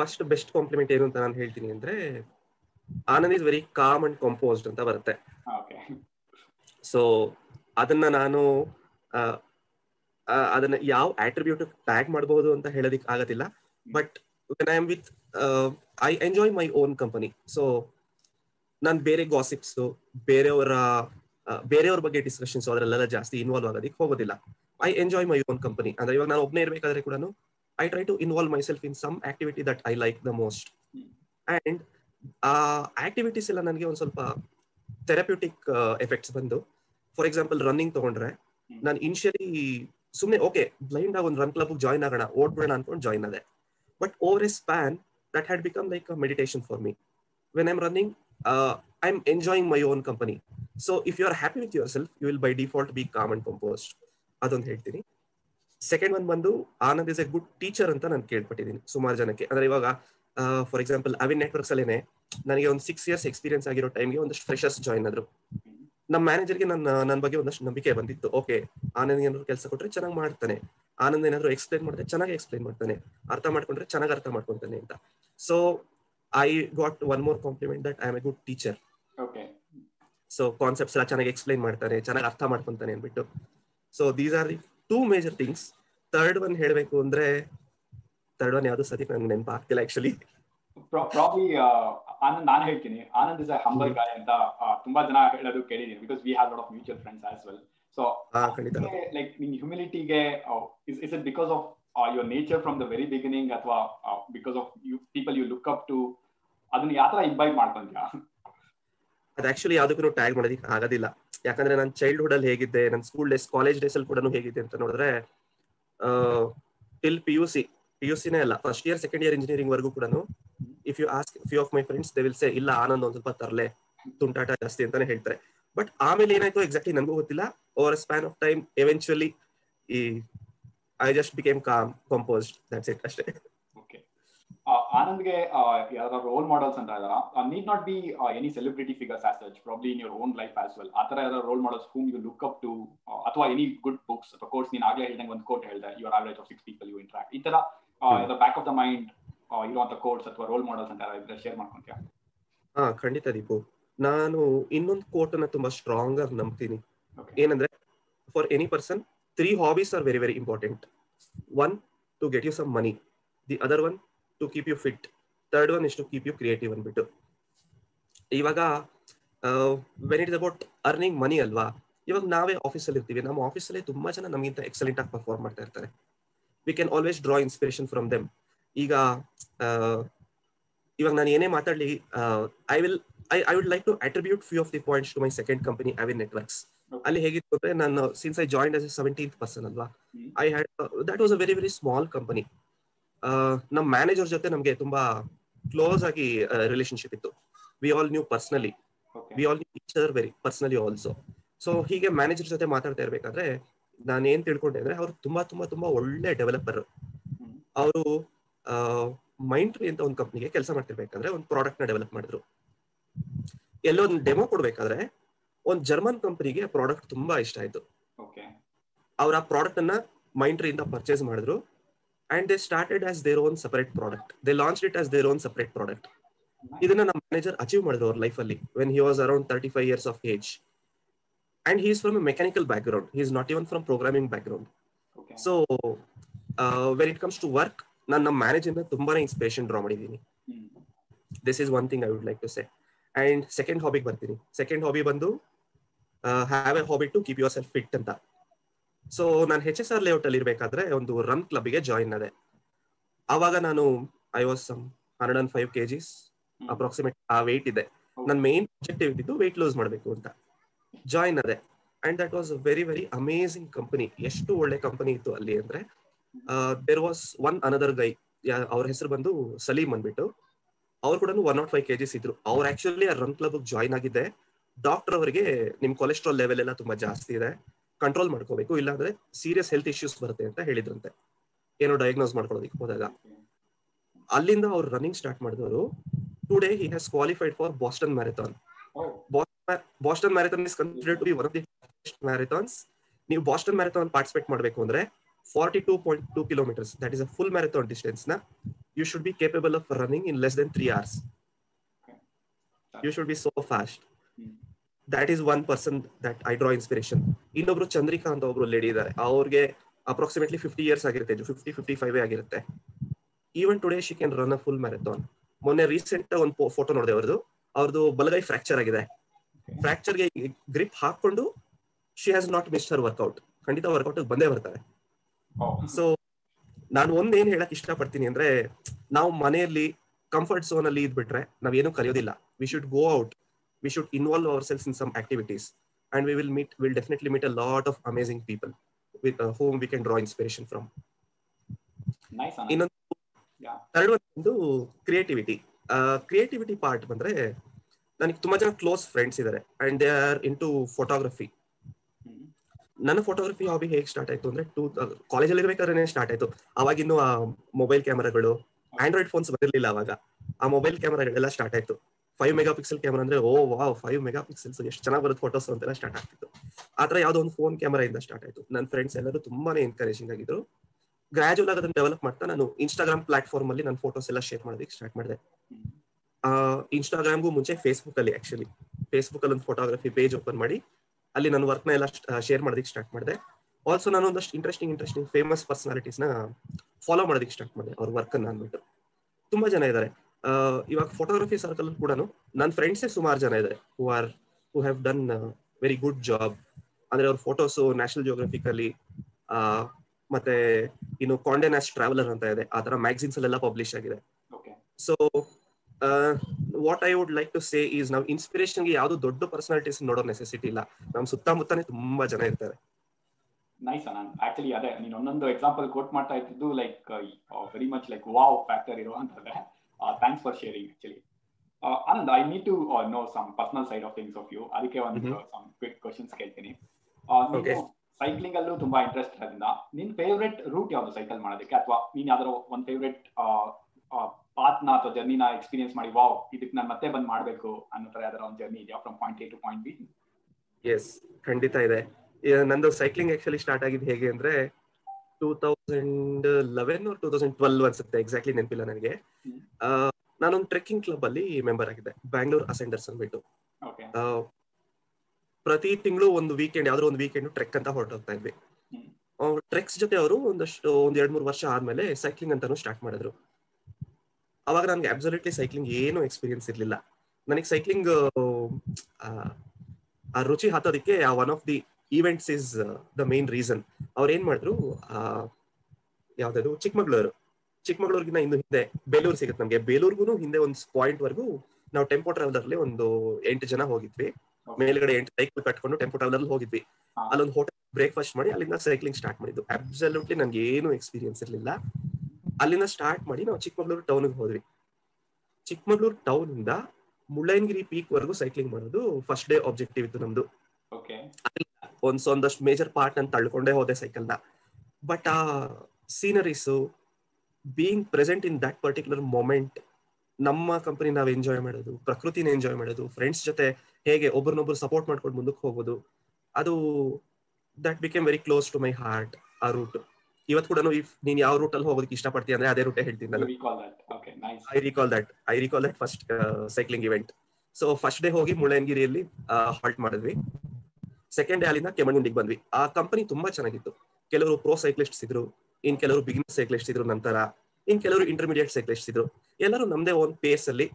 first best compliment enu anta nan heltini andre Anand is very calm and composed ಅಂತ ಬರುತ್ತೆ so ಅದನ್ನ ನಾನು ಅದನ್ನ ಯಾವ attribute tag ಮಾಡಬಹುದು ಅಂತ ಹೇಳೋದಿಕ್ ಆಗತ್ತಿಲ್ಲ but when I am with I enjoy my own company so ನಾನು ಬೇರೆ ಗಾಸಿಪ್ಸ್ ಬೇರೆಯವರ ಬೇರೆಯವ್ರ ಬಗ್ಗೆ ಡಿಸ್ಕಷನ್ಸ್ ಅದರಲ್ಲೆಲ್ಲ ಜಾಸ್ತಿ ಇನ್ವಾಲ್ವ್ ಆಗೋದಿಕ್ ಹೋಗೋದಿಲ್ಲ I enjoy my own company ಅಂದ್ರೆ ಇವಾಗ ನಾನು ಒಬ್ಬನೇ ಇರಬೇಕಾದ್ರೆ ಕೂಡ I try to involve myself in some activity that I like the most and ಆ ಆಕ್ಟಿವಿಟೀಸ್ ಎಲ್ಲ ನನಗೆ ಒಂದು ಸ್ವಲ್ಪ ಥೆರಪ್ಯೂಟಿಕ್ ಎಫೆಕ್ಟ್ಸ್ ಬಂದು ಫಾರ್ ಎಕ್ಸಾಂಪಲ್ ರನ್ನಿಂಗ್ ತಗೊಂಡ್ರೆ ನಾನು ಇನಿಷಿಯಲಿ ಸುಮ್ಮನೆ ಓಕೆ ಬ್ಲೈಂಡ್ ಆಗಿ ಒಂದು ರನ್ ಕ್ಲಬ್ ಜಾಯ್ನ್ ಆಗೋಣ ಓಡ್ಬಿಡೋಣ ಅನ್ಕೊಂಡು ಜಾಯ್ನ್ ಆದೆ but over a span that had become like a meditation for me when I am running I am enjoying my own company so if you are happy with yourself you will by default be calm and composed ಅದೊಂದು ಹೇಳ್ತೀನಿ second one ಬಂದು Anand is a good teacher ಅಂತ ನಾನು ಕೇಳ್ಪಟ್ಟಿದ್ದೀನಿ ಸುಮಾರು ಜನಕ್ಕೆ ಅಂದ್ರೆ ಇವಾಗ for example Avin networks ಅಲ್ಲೇನೆ ನನಗೆ ಒಂದು ಸಿಕ್ಸ್ ಇಯರ್ಸ್ ಎಕ್ಸ್ಪೀರಿಯನ್ಸ್ ಆಗಿರೋ ಟೈಮ್ಗೆ ಒಂದಷ್ಟು ಫ್ರೆಷರ್ಸ್ ಜಾಯ್ನ್ ಆದ್ರು ನಮ್ಮ ಮ್ಯಾನೇಜರ್ಗೆ ನನ್ನ ನನ್ನ ಬಗ್ಗೆ ಒಂದಷ್ಟು ನಂಬಿಕೆ ಬಂದಿತ್ತು ಓಕೆ ಆನಂದ್ ಏನಾದ್ರು ಕೆಲಸ ಕೊಟ್ರೆ ಚೆನ್ನಾಗಿ ಮಾಡ್ತಾನೆ ಆನಂದ್ ಏನಾದ್ರು ಎಕ್ಸ್ಪ್ಲೈನ್ ಮಾಡಿದ್ರೆ ಚೆನ್ನಾಗಿ ಎಕ್ಸ್ಪ್ಲೈನ್ ಮಾಡ್ತಾನೆ ಅರ್ಥ ಮಾಡ್ಕೊಂಡ್ರೆ ಚೆನ್ನಾಗಿ ಅರ್ಥ ಮಾಡ್ಕೊಂತಾನೆ ಅಂತ so I got one more compliment that I am a good teacher so concepts ಎಲ್ಲ ಚೆನ್ನಾಗಿ ಎಕ್ಸ್ಪ್ಲೈನ್ ಮಾಡ್ತಾನೆ ಚೆನ್ನಾಗಿ ಅರ್ಥ ಮಾಡ್ಕೊಂತಾನೆ ಅಂದ್ಬಿಟ್ಟು so these are the two major things third one ಹೇಳಬೇಕು ಅಂದ್ರೆ third one ಯಾವುದು ಸರಿ ನನಗೆ ನೆನಪಾಗ್ತಿಲ್ಲ ಆಕ್ಚುಲಿ. Probably Anand ನಾನು ಹೇಳ್ತೀನಿ, Anand is a humble guy ಅಂತ ತುಂಬಾ ಜನ ಹೇಳೋದು ಕೇಳಿದೀನಿ because we have a lot of mutual friends as well. So like in humility ಗೆ is is it because of uh, your nature from the very beginning ಅಥವಾ uh, because of you people you look up to ಅದನ್ನ ಯಾತರ invite ಮಾಡ್ಕೊಂಡ್ಯಾ? ಅದು actually ಯಾವುದಕ್ಕೂ tag ಮಾಡೋದಿಕ್ಕೆ ಆಗೋದಿಲ್ಲ ಯಾಕಂದ್ರೆ ನಾನು childhood ಅಲ್ಲಿ ಹೇಗಿದ್ದೆ, ನನ್ನ ಸ್ಕೂಲ್ ಡೇಸ್ ಕಾಲೇಜ್ ಡೇಸ್ ಅಲ್ಲಿ ಕೂಡ ಹೇಗಿದ್ದೆ ಅಂತ ನೋಡಿದ್ರೆ ಟಿಲ್ ಪಿಯುಸಿ ಪಿಯುಸಿನೇ ಅಲ್ಲ first year second year engineering ವರೆಗೂ ಕೂಡ if you ask few of my friends they will say ಇಲ್ಲ ಆನಂದ್ ಒಂದ್ ಸ್ವಲ್ಪ ತರಲೆ ತುಂಟಾಟ ಜಾಸ್ತಿ ಅಂತಾನೆ ಹೇಳ್ತಾರೆ. ಬಟ್ ಆಮೇಲೆ ಏನಾಯ್ತು ಎಕ್ಸಾಕ್ಟ್ಲಿ ನನಗೂ ಗೊತ್ತಿಲ್ಲ, over span of time eventually ಈ I just became calm composed that's it ಅಷ್ಟೇ. ಆನಂದ್ಗೆ ಯಾರ ರೋಲ್ ಮಾಡೆಲ್ಸ್ ಅಂತ ಇದಾರಾ? Need not be any celebrity figures as such, probably in your own life as well ಆ ತರ ಯಾರ role models whom you look up to ಅಥವಾ any good books ಅಥವಾ ಕೋರ್ಸ್? ನೀನು ಆಗಲೇ ಹೇಳಿದಂಗೆ ಒಂದು ಕೋರ್ಟ್ ಹೇಳಿದೆ your average of six people you interact ಈ ತರ ಬ್ಯಾಕ್ ಆಫ್ ದ ಮೈಂಡ್ ಇರುವಂತ ಕೋರ್ಟ್ಸ್ ಅಥವಾ ರೋಲ್ ಮಾಡೆಲ್ಸ್ ಅಂತ ಇದ್ರೆ ಶೇರ್ ಮಾಡ್ಕೊಂತೀಯಾ? ಹಾ ಖಂಡಿತ ದೀಪು, ನಾನು ಇನ್ನೊಂದು ಕೋರ್ಟ್ ಅನ್ನ ತುಂಬಾ ಸ್ಟ್ರಾಂಗ್ ಆಗಿ ನಂಬ್ತೀನಿ. ಏನಂದ್ರೆ for any person three hobbies are very very important. One to get you some money, the other one to keep you fit, third one is to keep you creative anbitu. Ivaga uh, when it is about earning money alwa, ivaga nave office alli irthive, nam office alli tumma jana namiginta excellent ag perform martta irtare, we can always draw inspiration from them. Iga uh, ivaga nan ene maatadli uh, i will I, i would like to attribute few of the points to my second company Avin Networks. Alli hegittu andre nan since I joined as a seventeenth person alwa, I had uh, that was a very very small company. ನಮ್ಮ manager ಜೊತೆ ನಮಗೆ ತುಂಬಾ close ಆಗಿ relationship ಇತ್ತು. We all knew personally, we all knew each other very personally also. So ಹೀಗೆ manager ಜೊತೆ ಮಾತಾಡ್ತಾ ಇರ್ಬೇಕಾದ್ರೆ ನಾನು ಏನ್ ತಿಳ್ಕೊಂಡೆ ಅಂದ್ರೆ ಅವರು ತುಂಬಾ ತುಂಬಾ ತುಂಬಾ ಒಳ್ಳೆ ಡೆವಲಪರ್. ಅವರು ಮೈಂಡ್ ಟ್ರೀ ಅಂತ ಒಂದು ಕಂಪ್ನಿಗೆ ಕೆಲಸ ಮಾಡ್ತಿರ್ಬೇಕಾದ್ರೆ ಒಂದು ಪ್ರಾಡಕ್ಟ್ ನ ಡೆವಲಪ್ ಮಾಡಿದ್ರು. ಎಲ್ಲೋ ಒಂದು ಡೆಮೋ ಕೊಡ್ಬೇಕಾದ್ರೆ ಒಂದು ಜರ್ಮನ್ ಕಂಪ್ನಿಗೆ ಪ್ರಾಡಕ್ಟ್ ತುಂಬಾ ಇಷ್ಟ ಆಯ್ತು. ಅವ್ರ ಆ ಪ್ರಾಡಕ್ಟ್ ಅನ್ನ ಮೈಂಡ್ ಟ್ರೀ ಇಂದ ಪರ್ಚೇಸ್ ಮಾಡಿದ್ರು and they started as their own separate product, they launched it as their own separate product. Idanna nam manager achieve madidru our life alli when he was around thirty-five years of age, and he is from a mechanical background, he is not even from programming background. Okay. So uh, when it comes to work nan nam manager na tumbane inspiration draw madidini. This is one thing I would like to say. And second hobby bartini, second hobby bandu uh, have a hobby to keep yourself fit anta. So ನಾನು H S R layout ಅಲ್ಲಿ ಇರ್ಬೇಕಾದ್ರೆ ಒಂದು run club ಗೆ join ಆದೆ. ಆವಾಗ ನಾನು I was some hundred and five KGs approximate ಆ weight ಇದೆ. ನನ್ನ ಮೇನ್ ಆಬ್ಜೆಕ್ಟಿವ್ ಇದ್ದು ವೇಟ್ ಲೂಸ್ ಮಾಡಬೇಕು ಅಂತ ಜಾಯಿನ್ ಆದೆ. And that was very very amazing company. ಎಷ್ಟು ಒಳ್ಳೆ ಕಂಪನಿ ಇತ್ತು ಅಲ್ಲಿ ಅಂದ್ರೆ there was one another guy, ಅವ್ರ ಹೆಸರು ಬಂದು ಸಲೀಮ್ ಅಂದ್ಬಿಟ್ಟು, ಅವ್ರು ಕೂಡ ಒನ್ ನಾಟ್ ಫೈವ್ ಕೆಜಿಸ್ ಇದ್ರು. ಅವ್ರು ಆಕ್ಚುಲಿ ಆ ರನ್ ಕ್ಲಬ್ ಜಾಯಿನ್ ಆಗಿದ್ದೆ. ಡಾಕ್ಟರ್ ಅವರಿಗೆ ನಿಮ್ ಕೊಲೆಸ್ಟ್ರಾಲ್ ಲೆವೆಲ್ ಎಲ್ಲ ತುಂಬಾ ಜಾಸ್ತಿ ಇದೆ, ಕಂಟ್ರೋಲ್ ಮಾಡ್ಕೋಬೇಕು, ಇಲ್ಲಾಂದ್ರೆ ಸೀರಿಯಸ್ ಹೆಲ್ತ್ ಇಶ್ಯೂಸ್ ಬರುತ್ತೆ ಅಂತ ಹೇಳಿದ್ರಂತೆ, ಏನೋ ಡಯಾಗ್ನೋಸ್ ಮಾಡ್ಕೊಳ್ಳೋದಿಕ್ಕೆ ಹೋದಾಗ. ಅಲ್ಲಿಂದ ಅವ್ರು ರನ್ನಿಂಗ್ ಸ್ಟಾರ್ಟ್ ಮಾಡಿದವರು. Today he has qualified for Boston marathon. Boston marathon is considered to be one of the fastest marathons. ನೀವು ಬಾಸ್ಟನ್ ಮ್ಯಾರಥಾನ್ ಪಾರ್ಟಿಸಿಪೇಟ್ ಮಾಡಬೇಕು ಅಂದ್ರೆ forty two point two kilometers that is a full marathon distance ನ you should be capable of running in less than three hours. You should be so fast. That is one person that I draw inspiration. Innobru Chandrika anta obru lady idare, avrige approximately fifty years agirutte, fifty fifty-five agirutte. Even today she can run a full marathon. Monne recent one photo nodide avrdu, avrdu balagai fracture agide. Fracture ge grip haakondu she has not missed her workout. Kandita workout ge bande bartare. So naan onde en helak ishta padtini andre, now maneyalli comfort zone alli idbitre nav enu kaliyodilla. We should go out, we should involve ourselves in some activities, and we will meet we'll definitely meet a lot of amazing people with uh, whom we can draw inspiration from. Nice Anand. In a, yeah, third one is creativity. Uh, creativity part bandre nanige tumma jana close friends idare and they are into photography. Nana photography hobby hege start aitu andre college alli irbekadrene start aitu. Avagi innu mobile camera galu, android phones bandirilla, avaga aa mobile camera galla start aitu. Five megapixel camera ಅಂದ್ರೆ oh wow five megapixels ಎಷ್ಟು ಚೆನ್ನಾಗಿ ಬರುತ್ತೆ photos ಅಂತೆಲ್ಲ start ಆಗ್ತಿತ್ತು. ಆತರ ಯಾವ್ದೋ ಒಂದು phone camera ಇಂದ ಸ್ಟಾರ್ಟ್ ಆಯ್ತು. ನನ್ನ ಫ್ರೆಂಡ್ಸ್ ಎಲ್ಲರೂ ತುಂಬಾನೇ ಎನ್ಕರೇಜಿಂಗ್ ಆಗಿದ್ರು. ಗ್ರಾಜುವಲ್ ಆಗಿ ಅದನ್ನ ಡೆವಲಪ್ ಮಾಡ್ತಾ ನಾನು ಇನ್ಸ್ಟಾಗ್ರಾಮ್ ಪ್ಲಾಟ್ಫಾರ್ಮ್ ಅಲ್ಲಿ ನನ್ನ ಫೋಟೋಸ್ ಎಲ್ಲ ಶೇರ್ ಮಾಡೋದಕ್ಕೆ ಸ್ಟಾರ್ಟ್ ಮಾಡಿದೆ. ಇನ್ಸ್ಟಾಗ್ರಾಮ್ಗೂ ಮುಂಚೆ ಫೇಸ್ಬುಕ್ ಅಲ್ಲಿ ಆಕ್ಚುಲಿ ಫೇಸ್ಬುಕ್ ಅಲ್ಲಿ ಒಂದು ಫೋಟೋಗ್ರಫಿ ಪೇಜ್ ಓಪನ್ ಮಾಡಿ ಅಲ್ಲಿ ನನ್ನ ವರ್ಕ್ ನ ಎಲ್ಲ ಶೇರ್ ಮಾಡೋದಕ್ಕೆ ಸ್ಟಾರ್ಟ್ ಮಾಡಿದೆ. ಆಲ್ಸೋ ನಾನು ಒಂದಷ್ಟು ಇಂಟ್ರೆಸ್ಟಿಂಗ್ ಇಂಟ್ರೆಸ್ಟಿಂಗ್ ಫೇಮಸ್ ಪರ್ಸನಾಲಿಟೀಸ್ ನ ಫಾಲೋ ಮಾಡೋದಕ್ಕೆ ಸ್ಟಾರ್ಟ್ ಮಾಡಿ ಅವ್ರ ವರ್ಕ್ ಅನ್ನು ಅಂದ್ಬಿಟ್ಟು ತುಂಬಾ ಜನ ಇದ್ದಾರೆ. ಇವಾಗ ಫೋಟೋಗ್ರಫಿ ಸರ್ಕಲ್ ಕೂಡ ನನ್ನ ಫ್ರೆಂಡ್ಸೇ ಸುಮಾರು ಜನ ಇದ್ದಾರೆ who are who have done very good job. ಅಂದ್ರೆ ಅವ್ರ ಫೋಟೋಸು ನ್ಯಾಷನಲ್ ಜಿಯೋಗ್ರಫಿಕಲ್ಲಿ ಮತ್ತೆ ಇನ್ನು ಕಾಂಡೆ ನ್ಯಾಸ್ಟ್ ಟ್ರಾವೆಲರ್ ಅಂತ ಇದೆ, ಆ ತರ ಮ್ಯಾಗಝೀನ್ಸ್ ಅಲ್ಲೆಲ್ಲ ಪಬ್ಲಿಷ್ ಆಗಿದೆ. So what I would like to say is ನಾವು ಇನ್ಸ್ಪಿರೇಷನ್ಗೆ ಯಾವ್ದು ದೊಡ್ಡ ಪರ್ಸನಾಲಿಟೀಸ್ ನೋಡೋ ನೆಸೆಸಿಟಿ ಇಲ್ಲ, ನಮ್ಮ ಸುತ್ತಮುತ್ತನೇ ತುಂಬಾ ಜನ ಇರ್ತಾರೆ. ನೈಸ್ ಅನಂತ್. ಆಕ್ಚುಲಿ ಅದೇ ನೀನು ಒಂದೊಂದು ಎಕ್ಸಾಂಪಲ್ ಕೋಟ್ ಮಾಡ್ತಾ ಇದ್ದು like very much like wow factor ಇರೋ ಅಂತದೆ. Thanks for sharing. Actually Ananth, I need to know some personal side of things of you, ಅದಕ್ಕೆ ಒಂದು ಸಮ್ ಕ್ವಿಕ್ ಕ್ವೆಶ್ಚನ್ಸ್ ಕೇಳ್ತೀನಿ. ಸೈಕ್ಲಿಂಗ್ ಅಲ್ಲೂ ತುಂಬಾ ಇಂಟ್ರೆಸ್ಟ್ ಇರೋದ್ರಿಂದ ನಿನ್ ಫೇವ್ರೆಟ್ ರೂಟ್ ಯಾವ್ದು ಸೈಕಲ್ ಮಾಡೋದಕ್ಕೆ, ಅಥವಾ ನೀನ್ ಯಾವ್ದಾದ್ರು ಒಂದ್ ಫೇವ್ರೆಟ್ ಪಾತ್ ನ ಅಥವಾ ಜರ್ನಿನ ಎಕ್ಸ್ಪೀರಿಯನ್ಸ್ ಮಾಡಿ ವಾವ್ ಇದಕ್ಕೆ ನಾನು ಮತ್ತೆ ಬಂದ್ ಮಾಡ್ಬೇಕು ಅನ್ನೋ ತರ ಯಾವ್ದಾರ ಒಂದು ಜರ್ನಿ ಇದೆಯಾ from point A to point B? Yes, ಖಂಡಿತ ಇದೆ. ನಂದು ಸೈಕ್ಲಿಂಗ್ ಆಕ್ಚುಲಿ ಸ್ಟಾರ್ಟ್ ಆಗಿದ್ದು ಹೇಗೆ ಅಂದ್ರೆ two thousand eleven two thousand twelve ಅನ್ಸುತ್ತೆ, ಎಕ್ಸಾಕ್ಟ್ಲಿ ನೆನಪಿಲ್ಲ ನನಗೆ. ನಾನೊಂದು ಟ್ರೆಕ್ಕಿಂಗ್ ಕ್ಲಬ್ ಅಲ್ಲಿ ಮೆಂಬರ್ ಆಗಿದ್ದೆ, ಬ್ಯಾಂಗ್ಳೂರ್ ಅಸೆಂಡರ್ಸ್ ಅಂದ್ಬಿಟ್ಟು. ಪ್ರತಿ ತಿಂಗಳು ಒಂದು ವೀಕೆಂಡ್ ಯಾವ್ದಾದ್ರು ಒಂದು ವೀಕೆಂಡ್ ಟ್ರೆಕ್ ಅಂತ ಹೊರಟೋಗ್ತಾ ಇದ್ವಿ. ಟ್ರೆಕ್ಸ್ ಜೊತೆ ಅವರು ಒಂದಷ್ಟು ಒಂದ್ ಎರಡ್ ಮೂರು ವರ್ಷ ಆದ್ಮೇಲೆ ಸೈಕ್ಲಿಂಗ್ ಅಂತಾನು ಸ್ಟಾರ್ಟ್ ಮಾಡಿದ್ರು. ಅವಾಗ ನನ್ಗೆ ಅಬ್ಸಲ್ಯೂಟ್ಲಿ ಸೈಕ್ಲಿಂಗ್ ಏನು ಎಕ್ಸ್ಪೀರಿಯನ್ಸ್ ಇರ್ಲಿಲ್ಲ. ನನಗೆ ಸೈಕ್ಲಿಂಗ್ ಆ ರುಚಿ ಹತ್ತೋದಕ್ಕೆ one of the events is the main reason. ಅವ್ರು ಏನ್ ಮಾಡಿದ್ರು, ಯಾವ್ದಾದ್ರು ಚಿಕ್ಕಮಗಳೂರು ಚಿಕ್ಕಮಗಳೂರಿಗಿನ ಇನ್ನು ಹಿಂದೆ ಬೇಲೂರು ಸಿಗುತ್ತೆ ನಮ್ಗೆ, ಬೇಲೂರ್ಗು ಹಿಂದೆ ಒಂದು ಪಾಯಿಂಟ್ ವರ್ಗೂ ನಾವು ಟೆಂಪೋ ಟ್ರಾವೆಲರ್ ಅಲ್ಲಿ ಒಂದು ಎಂಟು ಜನ ಹೋಗಿದ್ವಿ. ಮೇಲ್ಗಡೆ ಎಂಟು ಸೈಕಲ್ ಕಟ್ಕೊಂಡು ಟೆಂಪೋ ಟ್ರಾವೆಲರ್ ಹೋಗಿದ್ವಿ. ಅಲ್ಲೊಂದು ಹೋಟೆಲ್ ಬ್ರೇಕ್ಫಾಸ್ಟ್ ಮಾಡಿ ಅಲ್ಲಿಂದ ಸೈಕ್ಲಿಂಗ್ ಸ್ಟಾರ್ಟ್ ಮಾಡಿದ್ದು. ಅಬ್ಸಲ್ಯೂಟ್ಲಿ ನನ್ಗೆ ಏನು ಎಕ್ಸ್ಪೀರಿಯನ್ಸ್ ಇರ್ಲಿಲ್ಲ. ಅಲ್ಲಿಂದ ಸ್ಟಾರ್ಟ್ ಮಾಡಿ ನಾವು ಚಿಕ್ಕಮಗಳೂರು ಟೌನ್ಗೆ ಹೋದ್ವಿ. ಚಿಕ್ಕಮಗಳೂರು ಟೌನ್ ಇಂದ ಮುಳ್ಳಯ್ಯನಗಿರಿ ಪೀಕ್ ವರೆಗೂ ಸೈಕ್ಲಿಂಗ್ ಮಾಡೋದು ಫಸ್ಟ್ ಡೇ ಆಬ್ಜೆಕ್ಟಿವ್ ಇತ್ತು ನಮ್ದು. ಒಂದ್ ಒಂದಷ್ಟು ಮೇಜರ್ ಪಾರ್ಟ್ ನಾನು ತಳ್ಕೊಂಡೇ ಹೋದೆ ಸೈಕಲ್ನ. ಬಟ್ ಆ sceneries, being present in that particular moment, ನಮ್ಮ ಕಂಪನಿ ನಾವು ಎಂಜಾಯ್ ಮಾಡೋದು, ಪ್ರಕೃತಿನ ಎಂಜಾಯ್ ಮಾಡೋದು, ಫ್ರೆಂಡ್ಸ್ ಜೊತೆ ಹೇಗೆ ಒಬ್ರನ್ನೊಬ್ರು ಸಪೋರ್ಟ್ ಮಾಡ್ಕೊಂಡು ಮುಂದಕ್ಕೆ ಹೋಗೋದು, ಅದು that became very close to my heart. ಆ ರೂಟ್ ಇವತ್ತು ಕೂಡ ಇಫ್ ನೀನ್ ಯಾವ ರೂಟಲ್ಲಿ ಹೋಗೋದಕ್ಕೆ ಇಷ್ಟಪಡ್ತೀಯ ಅಂದ್ರೆ ಅದೇ ರೂಟೇ ಹೇಳ್ತೀನಿ ನಾನು. I recall that I recall that first cycling event. So first day ಹೋಗಿ ಮುಳ್ಳಯ್ಯನಗಿರಿಯಲ್ಲಿ ಹಾಲ್ಟ್ ಮಾಡಿದ್ವಿ. ಸೆಕೆಂಡ್ ಡೇ ಅಲ್ಲಿಂದ ಕೆಮ್ಮಣ್ಣುಂಡಿಗೆ ಬಂದ್ವಿ. ಆ ಕಂಪನಿ ತುಂಬಾ ಚೆನ್ನಾಗಿತ್ತು. ಕೆಲವರು ಪ್ರೋ ಸೈಕ್ಲಿಸ್ಟ್ಸ್ ಇದ್ರು, ಇನ್ ಕೆಲವರು ಬಿಗಿನರ್ ಸೈಕ್ಲಿಸ್ಟ್ ಇದ್ರು, ನಂತರ ಇನ್ ಕೆಲವರು ಇಂಟರ್ಮೀಡಿಯೇಟ್ ಸೈಕ್ಲಿಸ್ಟ್ ಇದ್ರು. ಎಲ್ಲರೂ ನಮ್ದೇ ಒಂದು ಪೇಸ್ ಅಲ್ಲಿ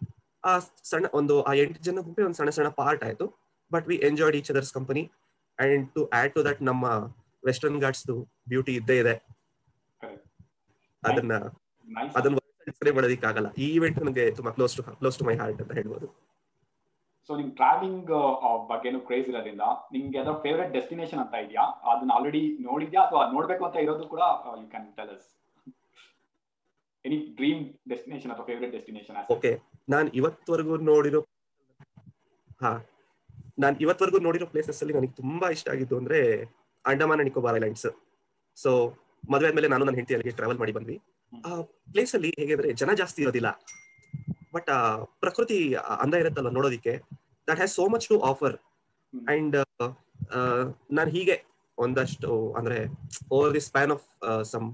ಆ ಸಣ್ಣ ಒಂದು ಆ ಎಂಟು ಜನ ಗುಂಪೆ ಒಂದು ಸಣ್ಣ ಸಣ್ಣ ಪಾರ್ಟ್ ಆಯ್ತು. But we enjoyed each others company. And to add to that ನಮ್ಮ ವೆಸ್ಟರ್ನ್ ಘಾಟ್ಸ್ ಬ್ಯೂಟಿ ಇದ್ದೇ ಇದೆ, ಅದನ್ನ ಅದನ್ನ ಮಾಡೋದಿಕ್ಕೆ ಆಗಲ್ಲ. ಈ ಇವೆಂಟ್ ನನಗೆ ತುಂಬಾ close to close to my heart ಅಂತ ಹೇಳ್ಬೋದು. ಸೊ ನಿಮ್ ಟ್ರಾವೆಲಿಂಗ್ ಬಗ್ಗೆನೂ ಕ್ರೇಜ್ ಇರೋದ್ರಿಂದ ನಿಮ್ಗೆ ಅದರ ಫೇವರೇಟ್ ಡೆಸ್ಟಿನೇಷನ್ ಅಂತ ಇದೆಯಾ, ಅದನ್ನ ಆಲ್ರೆಡಿ ನೋಡಿದ್ಯಾ ಅಥವಾ ನೋಡ್ಬೇಕು ಅಂತ ಇರೋದು ಕೂಡ you can tell us any dream destination ಅಥವಾ ಫೇವರೇಟ್ ಡೆಸ್ಟಿನೇಷನ್? ಓಕೆ, ನಾನು ಇವತ್ತವರೆಗೂ ನೋಡಿರೋ ಹಾ ನಾನು ಇವತ್ತವರೆಗೂ ನೋಡಿರೋ ಪ್ಲೇಸಸ್ ಅಲ್ಲಿ ನನಗೆ ತುಂಬಾ ಇಷ್ಟ ಆಗಿದ್ದು ಅಂದ್ರೆ Andaman and Nicobar islands. So ಮದುವೆ ಆದ್ಮೇಲೆ ನಾನು ನನ್ನ ಹೆಂಡತಿ ಅಲ್ಲಿಗೆ ಟ್ರಾವೆಲ್ ಮಾಡಿ ಬಂದ್ವಿ. ಆ ಪ್ಲೇಸ್ ಅಲ್ಲಿ ಹೇಗೆಂದ್ರೆ ಜನ ಜಾಸ್ತಿ ಇರೋದಿಲ್ಲ, ಬಟ್ ಪ್ರಕೃತಿ ಅಂದ ಇರುತ್ತಲ್ಲ ನೋಡೋದಿಕ್ಕೆ. That has so much to offer. And ನಾನು ಹೀಗೆ ಒಂದಷ್ಟು ಅಂದ್ರೆ over the span of some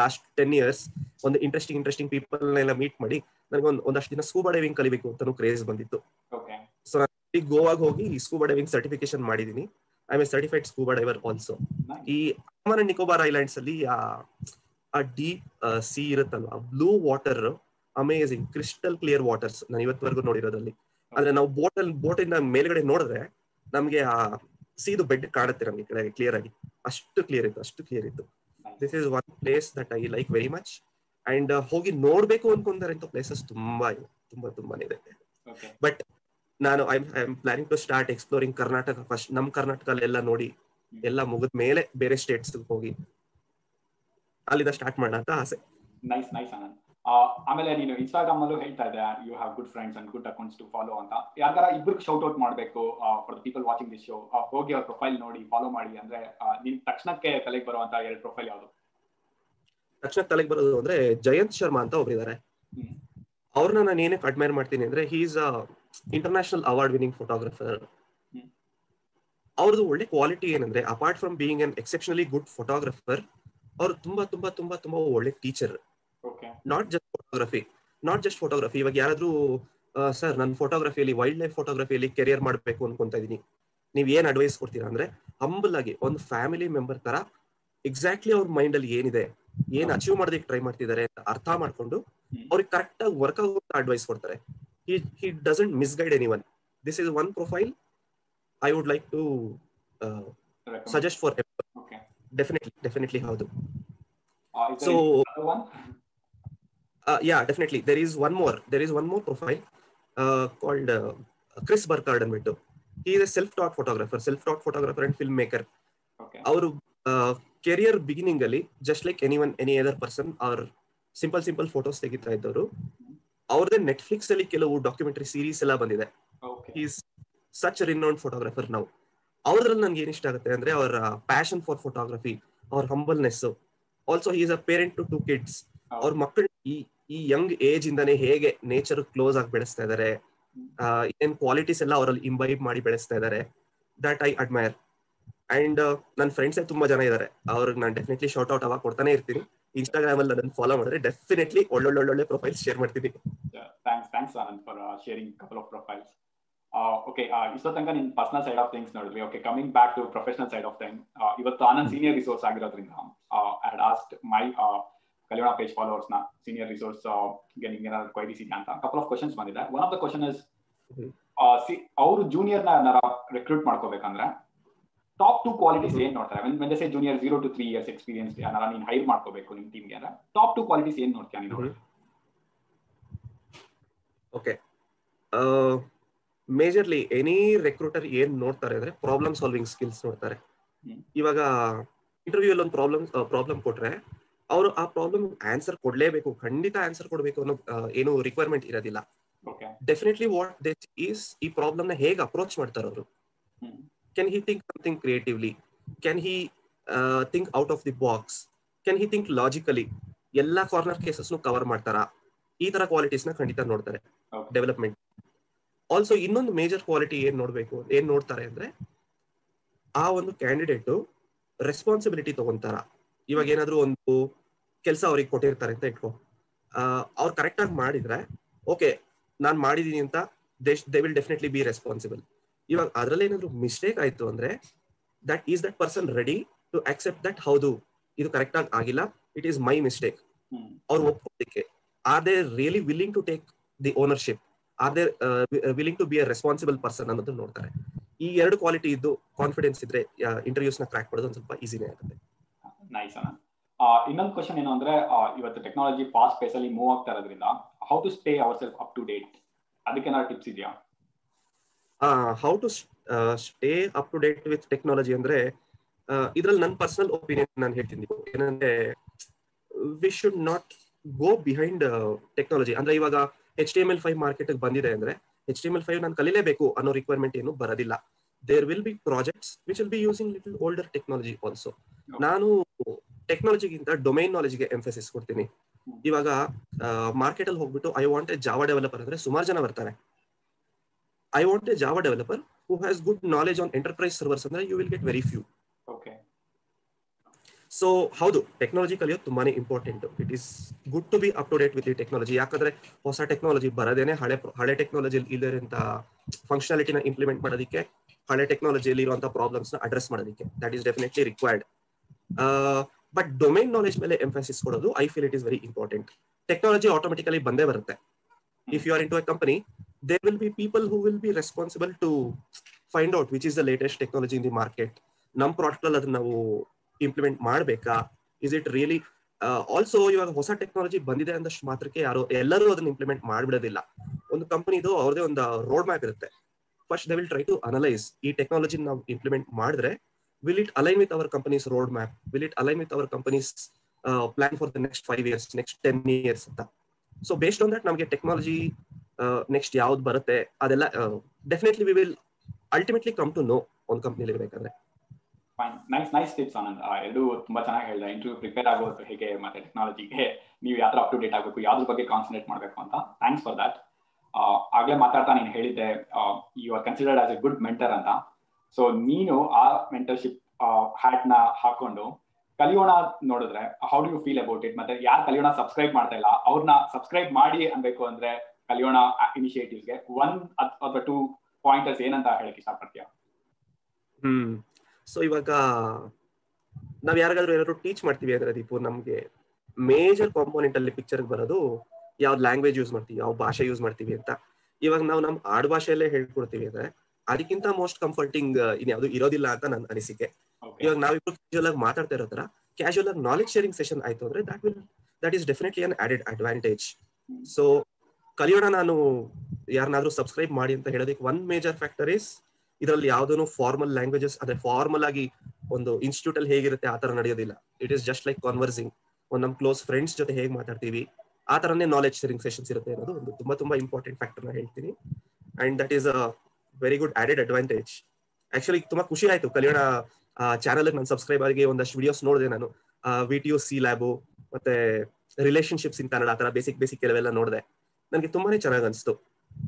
last ten years ಒಂದು ಇಂಟ್ರೆಸ್ಟಿಂಗ್ ಇಂಟ್ರೆಸ್ಟಿಂಗ್ ಪೀಪಲ್ನೆಲ್ಲ ಮೀಟ್ ಮಾಡಿ ನನಗೆ ಒಂದು ಒಂದಷ್ಟು ದಿನ ಸ್ಕೂಬಾ ಡೈವಿಂಗ್ ಕಲಿಬೇಕು ಅಂತಾನು ಕ್ರೇಜ್ ಬಂದಿತ್ತು. ಸೊ ನಾನು ಗೋವಾಗೆ ಹೋಗಿ ಸ್ಕೂಬಾ ಡೈವಿಂಗ್ ಸರ್ಟಿಫಿಕೇಶನ್ ಮಾಡಿದೀನಿ. I am a certified scuba diver also. ಈ ಅಂಡಮಾನ್ ಅಂಡ್ ನಿಕೋಬಾರ್ ಐಲ್ಯಾಂಡ್ಸ್ ಅಲ್ಲಿ ಆ ಡೀಪ್ ಸೀ ಇರುತ್ತಲ್ವಾ, blue water, amazing crystal clear waters ನಾನು ಇವತ್ತವರೆಗೂ ನೋಡಿರೋದ್ರಲ್ಲಿ. ಅಂದ್ರೆ ನಾವು ಬೋಟ್ ಅಲ್ಲಿ ಬೋಟ್ ಇಂದ ಮೇಲ್ಗಡೆ ನೋಡಿದ್ರೆ ನಮ್ಗೆ ಆ ಸೀದು ಬೆಡ್ ಕಾಣುತ್ತೆ ನಮ್ಗೆ ಕೆಳಗೆ ಕ್ಲಿಯರ್ ಆಗಿ. ಅಷ್ಟು ಕ್ಲಿಯರ್ ಇತ್ತು ಅಷ್ಟು ಕ್ಲಿಯರ್ ಇತ್ತು this is one place that I like very much. And ಹೋಗಿ ನೋಡ್ಬೇಕು ಅನ್ಕೊಂಡ್ರೆ ಇಂಥ ಪ್ಲೇಸಸ್ ತುಂಬಾ ಇದೆ, ತುಂಬಾ ತುಂಬಾನೇ ಇದೆ. ಬಟ್ ನಾನು I am planning to start exploring Karnataka first. ನಮ್ ಕರ್ನಾಟಕಲ್ಲೆಲ್ಲ ನೋಡಿ ಎಲ್ಲ ಮುಗಿದ ಮೇಲೆ ಬೇರೆ ಸ್ಟೇಟ್ಸ್ ಹೋಗಿ ಅಲ್ಲಿಂದ ಸ್ಟಾರ್ಟ್ ಮಾಡೋಣ ಅಂತ ಆಸೆ. Nice nice Anand. ಆಮೇಲೆ ನೀನು ಇನ್ಸ್ಟಾಗ್ರಾಮ್ ಅಲ್ಲೂ ಹೇಳ್ತಾ ಇದೆ you have good friends and good accounts to follow ಅಂತ. ಯಾರ ಇಬ್ಬರಿಗೆ ಶೌಟ್ ಔಟ್ ಮಾಡಬೇಕು for the people watching this show, ಹೋಗಿ ಅವ್ರ ಪ್ರೊಫೈಲ್ ನೋಡಿ ಫಾಲೋ ಮಾಡಿ ಅಂದ್ರೆ ನಿನ್ ತಕ್ಷಣಕ್ಕೆ ತಲೆಗೆ ಬರುವಂತ ಎರಡು ಪ್ರೊಫೈಲ್ ಯಾವುದು? ತಕ್ಷಣ ತಲೆಗೆ ಬರೋದು ಅಂದ್ರೆ ಜಯಂತ್ ಶರ್ಮಾ ಅಂತ ಒಬ್ಬರಿದ್ದಾರೆ. ಅವ್ರನ್ನ ನಾನು ಏನಕ್ಕೆ ಅಡ್ಮೈರ್ ಮಾಡ್ತೀನಿ ಅಂದ್ರೆ he is a international award winning photographer. ಅವ್ರದ್ದು ಒಳ್ಳೆ ಕ್ವಾಲಿಟಿ ಏನಂದ್ರೆ apart from being an exceptionally good photographer, ಅವ್ರು ತುಂಬಾ ತುಂಬಾ ತುಂಬಾ ತುಂಬಾ ಒಳ್ಳೆ teacher. Not just photography not just photography ಇವಾಗ ಯಾರಾದ್ರೂ ಸರ್ ನನ್ನ ಫೋಟೋಗ್ರಫಿಯಲ್ಲಿ ವೈಲ್ಡ್ ಲೈಫ್ ಫೋಟೋಗ್ರಫಿಯಲ್ಲಿ ಕೆರಿಯರ್ ಮಾಡಬೇಕು ಅನ್ಕೊಂತ ಇದೀನಿ, ನೀವ್ ಏನ್ ಅಡ್ವೈಸ್ ಕೊಡ್ತೀರಾ ಅಂದ್ರೆ ಹಂಬಲ್ ಆಗಿ ಒಂದು ಫ್ಯಾಮಿಲಿ ಮೆಂಬರ್ ತರ ಎಕ್ಸಾಕ್ಟ್ಲಿ ಅವ್ರ ಮೈಂಡ್ ಅಲ್ಲಿ ಏನಿದೆ ಏನ್ ಅಚೀವ್ ಮಾಡೋದಕ್ಕೆ ಟ್ರೈ ಮಾಡ್ತಿದ್ದಾರೆ ಅರ್ಥ ಮಾಡ್ಕೊಂಡು ಅವ್ರಿಗೆ ಕರೆಕ್ಟ್ ಆಗಿ ವರ್ಕೌಟ್ ಅಡ್ವೈಸ್ ಕೊಡ್ತಾರೆ. he he doesn't misguide anyone. This is one profile I would like to uh, suggest for everyone. Okay, definitely definitely how do uh, so another one uh, yeah definitely there is one more there is one more profile uh, called uh, Chris Burkard and Vito. He is a self taught photographer self taught photographer and filmmaker. Okay, our uh, career beginning ali just like anyone any other person or simple simple photos ತೆಗಿತಾ ಇದ್ದವರು ಅವರದೇ Netflix ಅಲ್ಲಿ ಕೆಲವು documentary series ಎಲ್ಲ ಬಂದಿದೆ. Okay, he is such a renowned photographer now. ಅವರಲ್ಲಿ ನನಗೆ ಏನು ಇಷ್ಟ ಆಗುತ್ತೆ ಅಂದ್ರೆ ಅವರ passion for photography, ಅವರ humbleness. Also he is a parent to two kids. ಅವರ ಮಕ್ಕಳು ಈ ಈ ಯಂಗ್ ಏಜ್ ಇಂದನೇ ಹೇಗೆ ನೇಚರ್ ಕ್ಲೋಸ್ ಆಗಿ ಬೆಳೆಸ್ತಾ ಇದ್ದಾರೆ, ಏನ್ ಕ್ವಾಲಿಟೀಸ್ ಎಲ್ಲ ಅವರಲ್ಲಿ ಇಂಬೈಬ್ ಮಾಡಿ ಬೆಳೆಸ್ತಾ ಇದ್ದಾರೆ, ದಟ್ ಐ ಅಡ್ಮೈರ್. ಅಂಡ್ ನನ್ನ ಫ್ರೆಂಡ್ಸ್ ತುಂಬಾ ಜನ ಇದ್ದಾರೆ, ಅವ್ರಿಗೆ ನಾನು ಡೆಫಿನೆಟ್ಲಿ ಶಾರ್ಟ್ ಔಟ್ ಅವಾಗ ಕೊಡ್ತಾನೆ ಇರ್ತೀನಿ. Instagram ಅಲ್ಲಿ ನನ್ನ ಫಾಲೋ ಮಾಡಿದ್ರೆ ಡೆಫಿನೆಟ್ಲಿ ಒಳ್ಳೊಳ್ಳೆ ಒಳ್ಳೊಳ್ಳೆ ಪ್ರೊಫೈಲ್ಸ್ ಶೇರ್ ಮಾಡ್ತೀನಿ. Thanks thanks Anand for sharing couple of profiles. Okay, ಇಷ್ಟೋ ತನಕ ನಿನ್ ಪರ್ಸನಲ್ ಸೈಡ್ ಆಫ್ ಥಿಂಗ್ಸ್ ನೋಡಿದ್ವಿ. Okay, coming back to professional side of thing. ಇವತ್ತು ಆನಂದ್ ಸೀನಿಯರ್ ರಿಸೋರ್ಸ್ ಆಗಿರೋದ್ರಿಂದ I had asked my Kalyana page followers ನ senior resource ಗೆ ನಿಮ್ಗೆ ಏನಾದ್ರು ಕ್ವೈರೀಸ್ ಇದೆಯಾ ಅಂತ ಕಪಲ್ ಆಫ್ ಕ್ವಶನ್ಸ್ ಬಂದಿದೆ. One of the question is ಅವರು ಜೂನಿಯರ್ ನ ರೆಕ್ರೂಟ್ ಮಾಡ್ಕೋಬೇಕಂದ್ರೆ top two qualities ಏನ್ ನೋಡ್ತಾರೆ? when when they say junior zero to three years experience ಯಾನಾ ನೀನು ಹೈರ್ ಮಾಡ್ಕೋಬೇಕು ನಿಮ್ಮ ಟೀಮ್ ಗೆ ಅಂದ್ರೆ top two qualities ಏನ್ ನೋಡ್ತೀಯಾ ನೀನು? ಓಕೆ, ಮೇಜರ್ಲಿ ಎನಿ ರೆಕ್ರೂಟರ್ ಏನ್ ನೋಡ್ತಾರೆ ಅಂದ್ರೆ ಪ್ರಾಬ್ಲಮ್ ಸಾಲ್ವಿಂಗ್ ಸ್ಕಿಲ್ಸ್ ನೋಡ್ತಾರೆ. ಇವಾಗ ಇಂಟರ್ವ್ಯೂ ಅಲ್ಲಿ ಒಂದು ಪ್ರಾಬ್ಲಮ್ ಪ್ರಾಬ್ಲಮ್ ಕೊಟ್ರೆ ಅವರು ಆ ಪ್ರಾಬ್ಲಮ್ ಆನ್ಸರ್ ಕೊಡ್ಲೇಬೇಕು, ಖಂಡಿತ ಆನ್ಸರ್ ಕೊಡ್ಬೇಕು ಅನ್ನೋ ಏನು ರಿಕ್ವೈರ್ಮೆಂಟ್ ಇರೋದಿಲ್ಲ. Okay, definitely what they is ಈ ಪ್ರಾಬ್ಲಮ್ ನ ಹೇಗೆ ಅಪ್ರೋಚ್ ಮಾಡ್ತಾರೆ ಅವರು. Can he think something creatively? Can he uh, think out of the box? Can he think logically? Ella corner cases nu cover martara. Ee tara qualities na khandita nodtare. Development. Also innond major quality en nodbeku en nodtare andre aa ondu candidate responsibility tagoontara. Ivaga enadru ondu kelsa avrige kotirtare anta itko avaru correct ag madidre okay nan madidini anta they will definitely be responsible. ಇವಾಗ ಅದರಲ್ಲಿ ಏನಾದ್ರು mistake ಆಯ್ತು ಅಂದ್ರೆ that is that person ready to accept that ಹೌದು ಇದು correct ಆಗಿ ಆಗಿಲ್ಲ, it is my mistake. ಅವ್ರು ಒಪ್ಪಿಕೊಳ್ಳೋದಕ್ಕೆ are they really willing to take the ownership, are they willing to be a responsible person ಅನ್ನೋದು ನೋಡ್ತಾರೆ. ಈ ಎರಡು ಕ್ವಾಲಿಟಿ ಇದ್ದು ಕಾನ್ಫಿಡೆನ್ಸ್ ಇದ್ರೆ ಇಂಟರ್ವ್ಯೂಸ್ ನ ಕ್ರ್ಯಾಕ್ ಮಾಡೋದು ಒಂದು ಸ್ವಲ್ಪ ಈಸಿನೇ ಆಗುತ್ತೆ. ನೈಸ್ ಅಣ್ಣ. ಇನ್ನೊಂದು ಕ್ವಶನ್ ಏನು ಅಂದ್ರೆ ಇವತ್ತು ಟೆಕ್ನಾಲಜಿ ಫಾಸ್ಟ್ ಪೇಸ್ ಅಲ್ಲಿ ಮೂವ್ ಆಗ್ತಾ ಇರೋದ್ರಿಂದ how to stay our self up to date, ಅದಕ್ಕೆ ಏನಾದ್ರು ಟಿಪ್ಸ್ ಇದೆಯಾ? Uh, how to uh, stay up to date with technology andre idral nan personal opinion nan heltini enandre we should not go behind uh, technology andre ivaga H T M L five market ಗೆ ಬಂದಿದೆ ಅಂದ್ರೆ H T M L five ನಾನು ಕಲಿಲೇಬೇಕು ಅನ್ನೋ requirement ಏನು ಬರದಿಲ್ಲ. There will be projects which will be using little older technology also. ನಾನು technology ಗಿಂತ domain knowledge ಗೆ emphasis ಕೊಡ್ತೀನಿ. ಇವಾಗ ಮಾರ್ಕೆಟ್ ಅಲ್ಲಿ ಹೋಗ್ಬಿಟ್ಟು I want a Java developer ಅಂದ್ರೆ ಸುಮಾರು ಜನ ಬರ್ತಾರೆ. I want a Java developer who has good knowledge on enterprise servers andre you will get very few. Okay, so how do technology ಕಲಿಯೋದು ತುಂಬಾನೇ important. It is good to be up to date with the technology, ಯಾಕಂದ್ರೆ ಹೊಸ technology ಬರದೇನೆ ಹಳೆ ಹಳೆ ಟೆಕ್ನಾಲಜಿಯಲ್ಲಿ ಇಲ್ಲಿರೋಂತ ಫಂಕ್ಷನಾಲಿಟಿನ implement ಮಾಡೋದಕ್ಕೆ, ಹಳೆ ಟೆಕ್ನಾಲಜಿಯಲ್ಲಿ ಇರೋಂತ ಪ್ರಾಬ್ಲಮ್ಸ್ ನ ಅಡ್ರೆಸ್ ಮಾಡೋದಕ್ಕೆ that is definitely required. uh, but domain knowledge ಮೇಲೆ emphasis ಕೊಡೋದು I feel it is very important. Technology automatically ಬಂದೇ ಬರುತ್ತೆ. If you are into a company there will be people who will be responsible to find out which is the latest technology in the market. Nam product alladhu navu implement madbeka, is it really uh, also ivaga hosa technology bandide anda matrakke yaro ellaru adanna implement madbidadilla. Ondu company idu avurde onda road map irutte. First they will try to analyze ee technology na implement madidre will it align with our company's road map, will it align with our company's uh, plan for the next five years, next ten years anta. So based on that namage technology next ಯಾವ್ದು ಬರುತ್ತೆ ಅದೆಲ್ಲ definitely we will ultimately come to know ಒಂದು ಕಂಪ್ನಿಲಿ ಇರಬೇಕಾದ್ರೆ. Fine, nice nice tips Anand. ಎರಡು ತುಂಬಾ ಚೆನ್ನಾಗಿ ಹೇಳಿದೆ, ಇಂಟರ್ವ್ಯೂ ಪ್ರಿಪೇರ್ ಆಗೋದು ಹೇಗೆ ಮತ್ತೆ ಟೆಕ್ನಾಲಜಿಗೆ ನೀವು ಯಾವ ಥರ ಅಪ್ ಟು ಡೇಟ್ ಆಗಬೇಕು, ಯಾವ್ದ್ರ ಬಗ್ಗೆ ಕಾನ್ಸಂಟ್ರೇಟ್ ಮಾಡಬೇಕು ಅಂತ. Thanks for that. ಆಗ್ಲೇ ಮಾತಾಡ್ತಾ ನೀನು ಹೇಳಿದ್ದೆ you are considered as a good mentor ಅಂತ. ಸೊ ನೀನು ಆ ಮೆಂಟರ್ಶಿಪ್ ಹ್ಯಾಟ್ ನ ಹಾಕೊಂಡು ಕಲಿಯೋಣ ನೋಡಿದ್ರೆ how do you feel about it? ಮತ್ತೆ ಯಾರು ಕಲಿಯೋಣ ಸಬ್ಸ್ಕ್ರೈಬ್ ಮಾಡ್ತಾ ಇಲ್ಲ ಅವ್ರನ್ನ ಸಬ್ಸ್ಕ್ರೈಬ್ ಮಾಡಿ ಅನ್ಬೇಕು ಅಂದ್ರೆ ಕಲಿಯೋಣ ಇನಿಷಿಯೇಟಿವ್ಸ್ ಗೆ ಒನ್ ಅಥವಾ ಟೂ ಪಾಯಿಂಟರ್ಸ್ ಏನಂತ ಹೇಳಕ್ಕೆ ಇಷ್ಟಪಡ್ತೀಯ? ಹ್ಮ್ ಸೊ ಇವಾಗ ನಾವ್ ಯಾರಿಗಾದ್ರೂ ಏನಾದ್ರು ಟೀಚ್ ಮಾಡ್ತೀವಿ ಅಂದ್ರೆ ದೀಪು ನಮ್ಗೆ ಮೇಜರ್ ಕಾಂಪೋನೆಂಟ್ ಅಲ್ಲಿ ಪಿಕ್ಚರ್ಗೆ ಬರೋದು ಯಾವ ಲ್ಯಾಂಗ್ವೇಜ್ ಯೂಸ್ ಮಾಡ್ತೀವಿ, ಯಾವ ಭಾಷೆ ಯೂಸ್ ಮಾಡ್ತೀವಿ ಅಂತ. ಇವಾಗ ನಾವು ನಮ್ಮ ಆಡು ಭಾಷೆಯಲ್ಲೇ ಹೇಳ್ಕೊಡ್ತೀವಿ ಅಂದ್ರೆ ಅದಕ್ಕಿಂತ ಮೋಸ್ಟ್ ಕಂಫರ್ಟಿಂಗ್ ಇನ್ಯಾವುದು ಇರೋದಿಲ್ಲ ಅಂತ ನನ್ನ ಅನಿಸಿಕೆ. ಇವಾಗ ನಾವಿಬ್ರು ಕ್ಯಾಶುವಲ್ ಆಗಿ ಮಾತಾಡ್ತಾ ಇರೋ ತರ ಕ್ಯಾಶುವಲ್ ಆಗಿ ನಾಲೆಜ್ ಶೇರಿಂಗ್ ಸೆಷನ್ ಆಯ್ತು ಅಂದ್ರೆ that will that is definitely an added advantage. So ಕಲಿಯೋಣ, ನಾನು ಯಾರನ್ನಾದ್ರೂ ಸಬ್ಸ್ಕ್ರೈಬ್ ಮಾಡಿ ಅಂತ ಹೇಳೋದಕ್ಕೆ ಒನ್ ಮೇಜರ್ ಫ್ಯಾಕ್ಟರ್ ಇಸ್ ಇದರಲ್ಲಿ ಯಾವುದೋ ಫಾರ್ಮಲ್ ಲ್ಯಾಂಗ್ವೇಜಸ್ ಅಂದ್ರೆ ಫಾರ್ಮಲ್ ಆಗಿ ಒಂದು ಇನ್ಸ್ಟಿಟ್ಯೂಟ್ ಅಲ್ಲಿ ಹೇಗಿರುತ್ತೆ ಆ ತರ ನಡೆಯೋದಿಲ್ಲ. It is just like conversing, ಒಂದು ನಮ್ಮ ಕ್ಲೋಸ್ ಫ್ರೆಂಡ್ಸ್ ಜೊತೆ ಹೇಗೆ ಮಾತಾಡ್ತೀವಿ ಆ ತರನೇ ನಾಲೆಜ್ ಶೇರಿಂಗ್ ಸೆಷನ್ಸ್ ಇರುತ್ತೆ ಅನ್ನೋದು ಒಂದು ತುಂಬಾ ತುಂಬಾ ಇಂಪಾರ್ಟೆಂಟ್ ಫ್ಯಾಕ್ಟರ್ ನ ಹೇಳ್ತೀನಿ. And that is a very good added advantage. Actually ತುಂಬಾ ಖುಷಿ ಆಯ್ತು ಕಲಿಯೋಣ ಚಾನಲ್ ನಾನು ಸಬ್ಸ್ಕ್ರೈಬ್ ಆಗಿ ಒಂದಷ್ಟು ವಿಡಿಯೋಸ್ ನೋಡಿದೆ ನಾನು, V T U C lab ಮತ್ತೆ ರಿಲೇಶನ್ಶಿಪ್ಸ್ ಇನ್ ಕನ್ನಡ ಆ ತರ ಬೇಸಿಕ್ ಬೇಸಿಕ್ ಕೆಲವೆಲ್ಲ ನೋಡಿದೆ. ನನಗೆ ತುಂಬಾನೇ ಚೆನ್ನಾಗಿ ಅನಿಸ್ತು.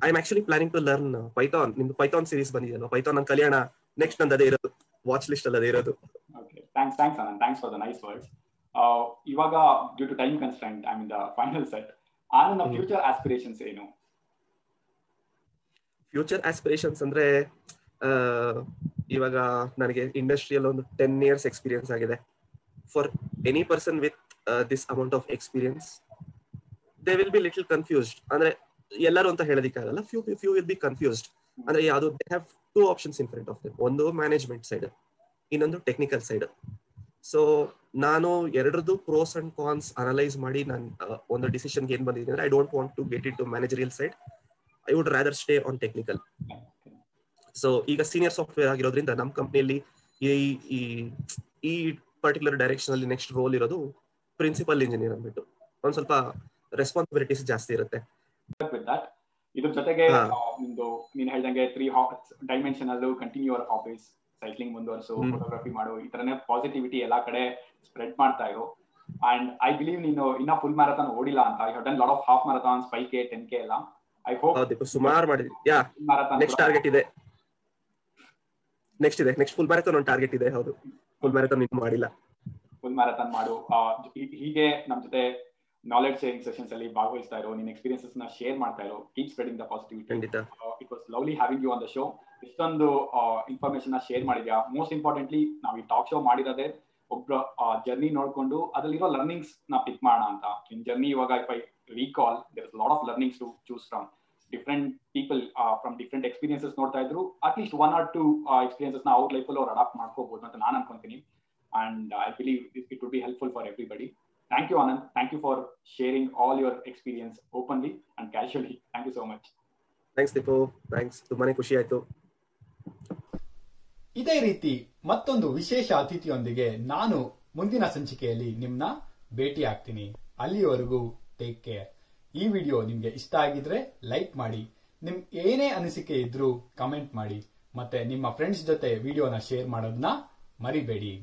I am actually planning to learn Python. ನಿಮ್ದು ಪೈಥಾನ್ ಸೀರೀಸ್ ಬಂದಿದೆಯಲ್ಲ, ಪೈಥಾನ್ ನಾನು ಕಲಿಯೋಣ ನೆಕ್ಸ್ಟ್ ನಂದು ಅದೇ ಇರೋದು ವಾಚ್ ಲಿಸ್ಟ್ ಅಲ್ಲಿ ಅದೇ ಇರೋದು. Okay, thanks thanks Anand, thanks for the nice words. ಇವಾಗ due to time constraint I mean the final set, Anand future aspirations ಏನು? ಫ್ಯೂಚರ್ ಆಸ್ಪಿರೇಷನ್ಸ್ ಅಂದ್ರೆ ಇವಾಗ ನನಗೆ ಇಂಡಸ್ಟ್ರಿಯಲ್ಲಿ ಒಂದು ಟೆನ್ ಇಯರ್ಸ್ ಎಕ್ಸ್ಪೀರಿಯನ್ಸ್ ಆಗಿದೆ. For any person with this amount of experience they will be little confused. ಅಂದ್ರೆ ಎಲ್ಲರೂ ಅಂತ ಹೇಳೋದಿಕ್ಕಾಗಲ್ಲ, few few will be confused. ಅಂದ್ರೆ ಯಾವುದು they have two options in front of them, ಒಂದು ಮ್ಯಾನೇಜ್ಮೆಂಟ್ ಸೈಡ್, ಇನ್ನೊಂದು technical side. So ನಾನು ಎರಡರದ್ದು ಪ್ರೋಸ್ ಅಂಡ್ ಕಾನ್ಸ್ ಅನಲೈಸ್ ಮಾಡಿ ನಾನು ಒಂದು ಡಿಸಿಷನ್ಗೆ ಏನ್ ಬಂದಿದ್ದೀನಿ ಅಂದ್ರೆ I don't want to get in to managerial side, I would rather stay on technical. So ಈಗ ಸೀನಿಯರ್ ಸಾಫ್ಟ್ವೇರ್ ಆಗಿರೋದ್ರಿಂದ ನಮ್ಮ ಕಂಪ್ನಿಯಲ್ಲಿ ಈ ಈ ಪರ್ಟಿಕ್ಯುಲರ್ ಡೈರೆಕ್ಷನ್ ಅಲ್ಲಿ ನೆಕ್ಸ್ಟ್ ರೋಲ್ ಇರೋದು ಪ್ರಿನ್ಸಿಪಲ್ ಇಂಜಿನಿಯರ್ ಅಂದ್ಬಿಟ್ಟು ಒಂದು ಸ್ವಲ್ಪ ರೆಸ್ಪಾನ್ಸಿಬಿಲಿಟೀಸ್ ಜಾಸ್ತಿ ಇರುತ್ತೆ. ಇದ್ರ ಜೊತೆಗೆ ನಿಮ್ದು ನೀನ್ ಹೇಳಿದಂಗೆ ತ್ರೀ ಡೈಮೆನ್ಷನ್ ಅಲ್ಲೂ ಕಂಟಿನ್ಯೂ ಅವರ್ ಹಾಬೀಸ್, ಸೈಕ್ಲಿಂಗ್ ಮುಂದುವರಿಸು, ಫೋಟೋಗ್ರಫಿ ಮಾಡು, ಈ ತರನೇ ಪಾಸಿಟಿವಿಟಿ ಎಲ್ಲಾ ಕಡೆ ಸ್ಪ್ರೆಡ್ ಮಾಡ್ತಾ ಇರೋ. ಅಂಡ್ ಐ ಬಿಲೀವ್ ನೀನು ಇನ್ನ ಫುಲ್ ಮ್ಯಾರಥಾನ್ ಓಡಿಲ್ಲ ಅಂತ, I have done lot of half marathons, five K, ten K ಎಲ್ಲ. ಐ ಹೋಪ್ ಸುಮಾರು ಮಾಡಿದ್ವಿ. ಯಾ, ನೆಕ್ಸ್ಟ್ ಟಾರ್ಗೆಟ್ ಇದೆ, ನೆಕ್ಸ್ಟ್ ಇದೆ ನೆಕ್ಸ್ಟ್ ಫುಲ್ ಮ್ಯಾರಥಾನ್ ಒಂದು ಟಾರ್ಗೆಟ್ ಇದೆ. ಹೌದು, ಫುಲ್ ಮ್ಯಾರಥಾನ್ ನೀನು ಮಾಡಿಲ್ಲ, ಫುಲ್ ಮ್ಯಾರಥಾನ್ ಮಾಡು. ಹೀಗೆ ನಮ್ಮ ಜೊತೆ ನಾಲೆಜ್ ಶೇರಿಂಗ್ ಸೆಷನ್ಸ್ ಅಲ್ಲಿ ಭಾಗವಹಿಸ್ತಾ ಇರೋ, ನಿನ್ನ ಎಕ್ಸ್ಪೀರಿಯನ್ಸಸ್ ನ ಶೇರ್ ಮಾಡ್ತಾ ಇರೋ, keep spreading the positivity. It was lovely having you on the show. ಇಷ್ಟೊಂದು ಇನ್ಫಾರ್ಮೇಶನ್ ನ ಶೇರ್ ಮಾಡಿದ್ಯಾ. ಮೋಸ್ಟ್ ಇಂಪಾರ್ಟೆಂಟ್ಲಿ ನಾವು ಈ ಟಾಕ್ ಶೋ ಮಾಡಿರೋದೇ ಒಬ್ಬರ ಜರ್ನಿ ನೋಡ್ಕೊಂಡು ಅದರಲ್ಲಿರೋ ಲರ್ನಿಂಗ್ಸ್ ನ ಪಿಕ್ ಮಾಡೋಣ ಅಂತ. ನಿನ್ ಜರ್ನಿ ಇವಾಗ if I recall there is lot of learnings to choose from. Different people from different experiences ನೋಡ್ತಾ ಇದ್ರು, at least one or two experiences ನ ಅವ್ರ ಲೈಫಲ್ಲಿ ಅವ್ರು ಅಡಾಪ್ಟ್ ಮಾಡ್ಕೋಬಹುದು ಅಂತ ನಾನು ಅನ್ಕೊಂತೀನಿ. And I believe it would be helpful for everybody. Thank you, Anand. Thank you for sharing all your experience openly and casually. Thank you so much. Thanks, Dipo. Thanks. ತುಂಬಾನೇ ಖುಷಿ ಆಯ್ತು. ಇದೇ ರೀತಿ ಮತ್ತೊಂದು ವಿಶೇಷ ಅತಿಥಿಯೊಂದಿಗೆ ನಾನು ಮುಂದಿನ ಸಂಚಿಕೆಯಲ್ಲಿ ನಿಮ್ಮನ್ನ ಭೇಟಿ ಆಗ್ತೀನಿ. ಅಲ್ಲಿವರೆಗೂ ಟೇಕ್ ಕೇರ್. ಈ ವಿಡಿಯೋ ನಿಮಗೆ ಇಷ್ಟ ಆಗಿದ್ರೆ ಲೈಕ್ ಮಾಡಿ, ನಿಮ್ ಏನೇ ಅನಿಸಿಕೆ ಇದ್ರೂ ಕಮೆಂಟ್ ಮಾಡಿ, ಮತ್ತೆ ನಿಮ್ಮ ಫ್ರೆಂಡ್ಸ್ ಜೊತೆ ವಿಡಿಯೋನ ಶೇರ್ ಮಾಡೋದನ್ನ ಮರಿಬೇಡಿ.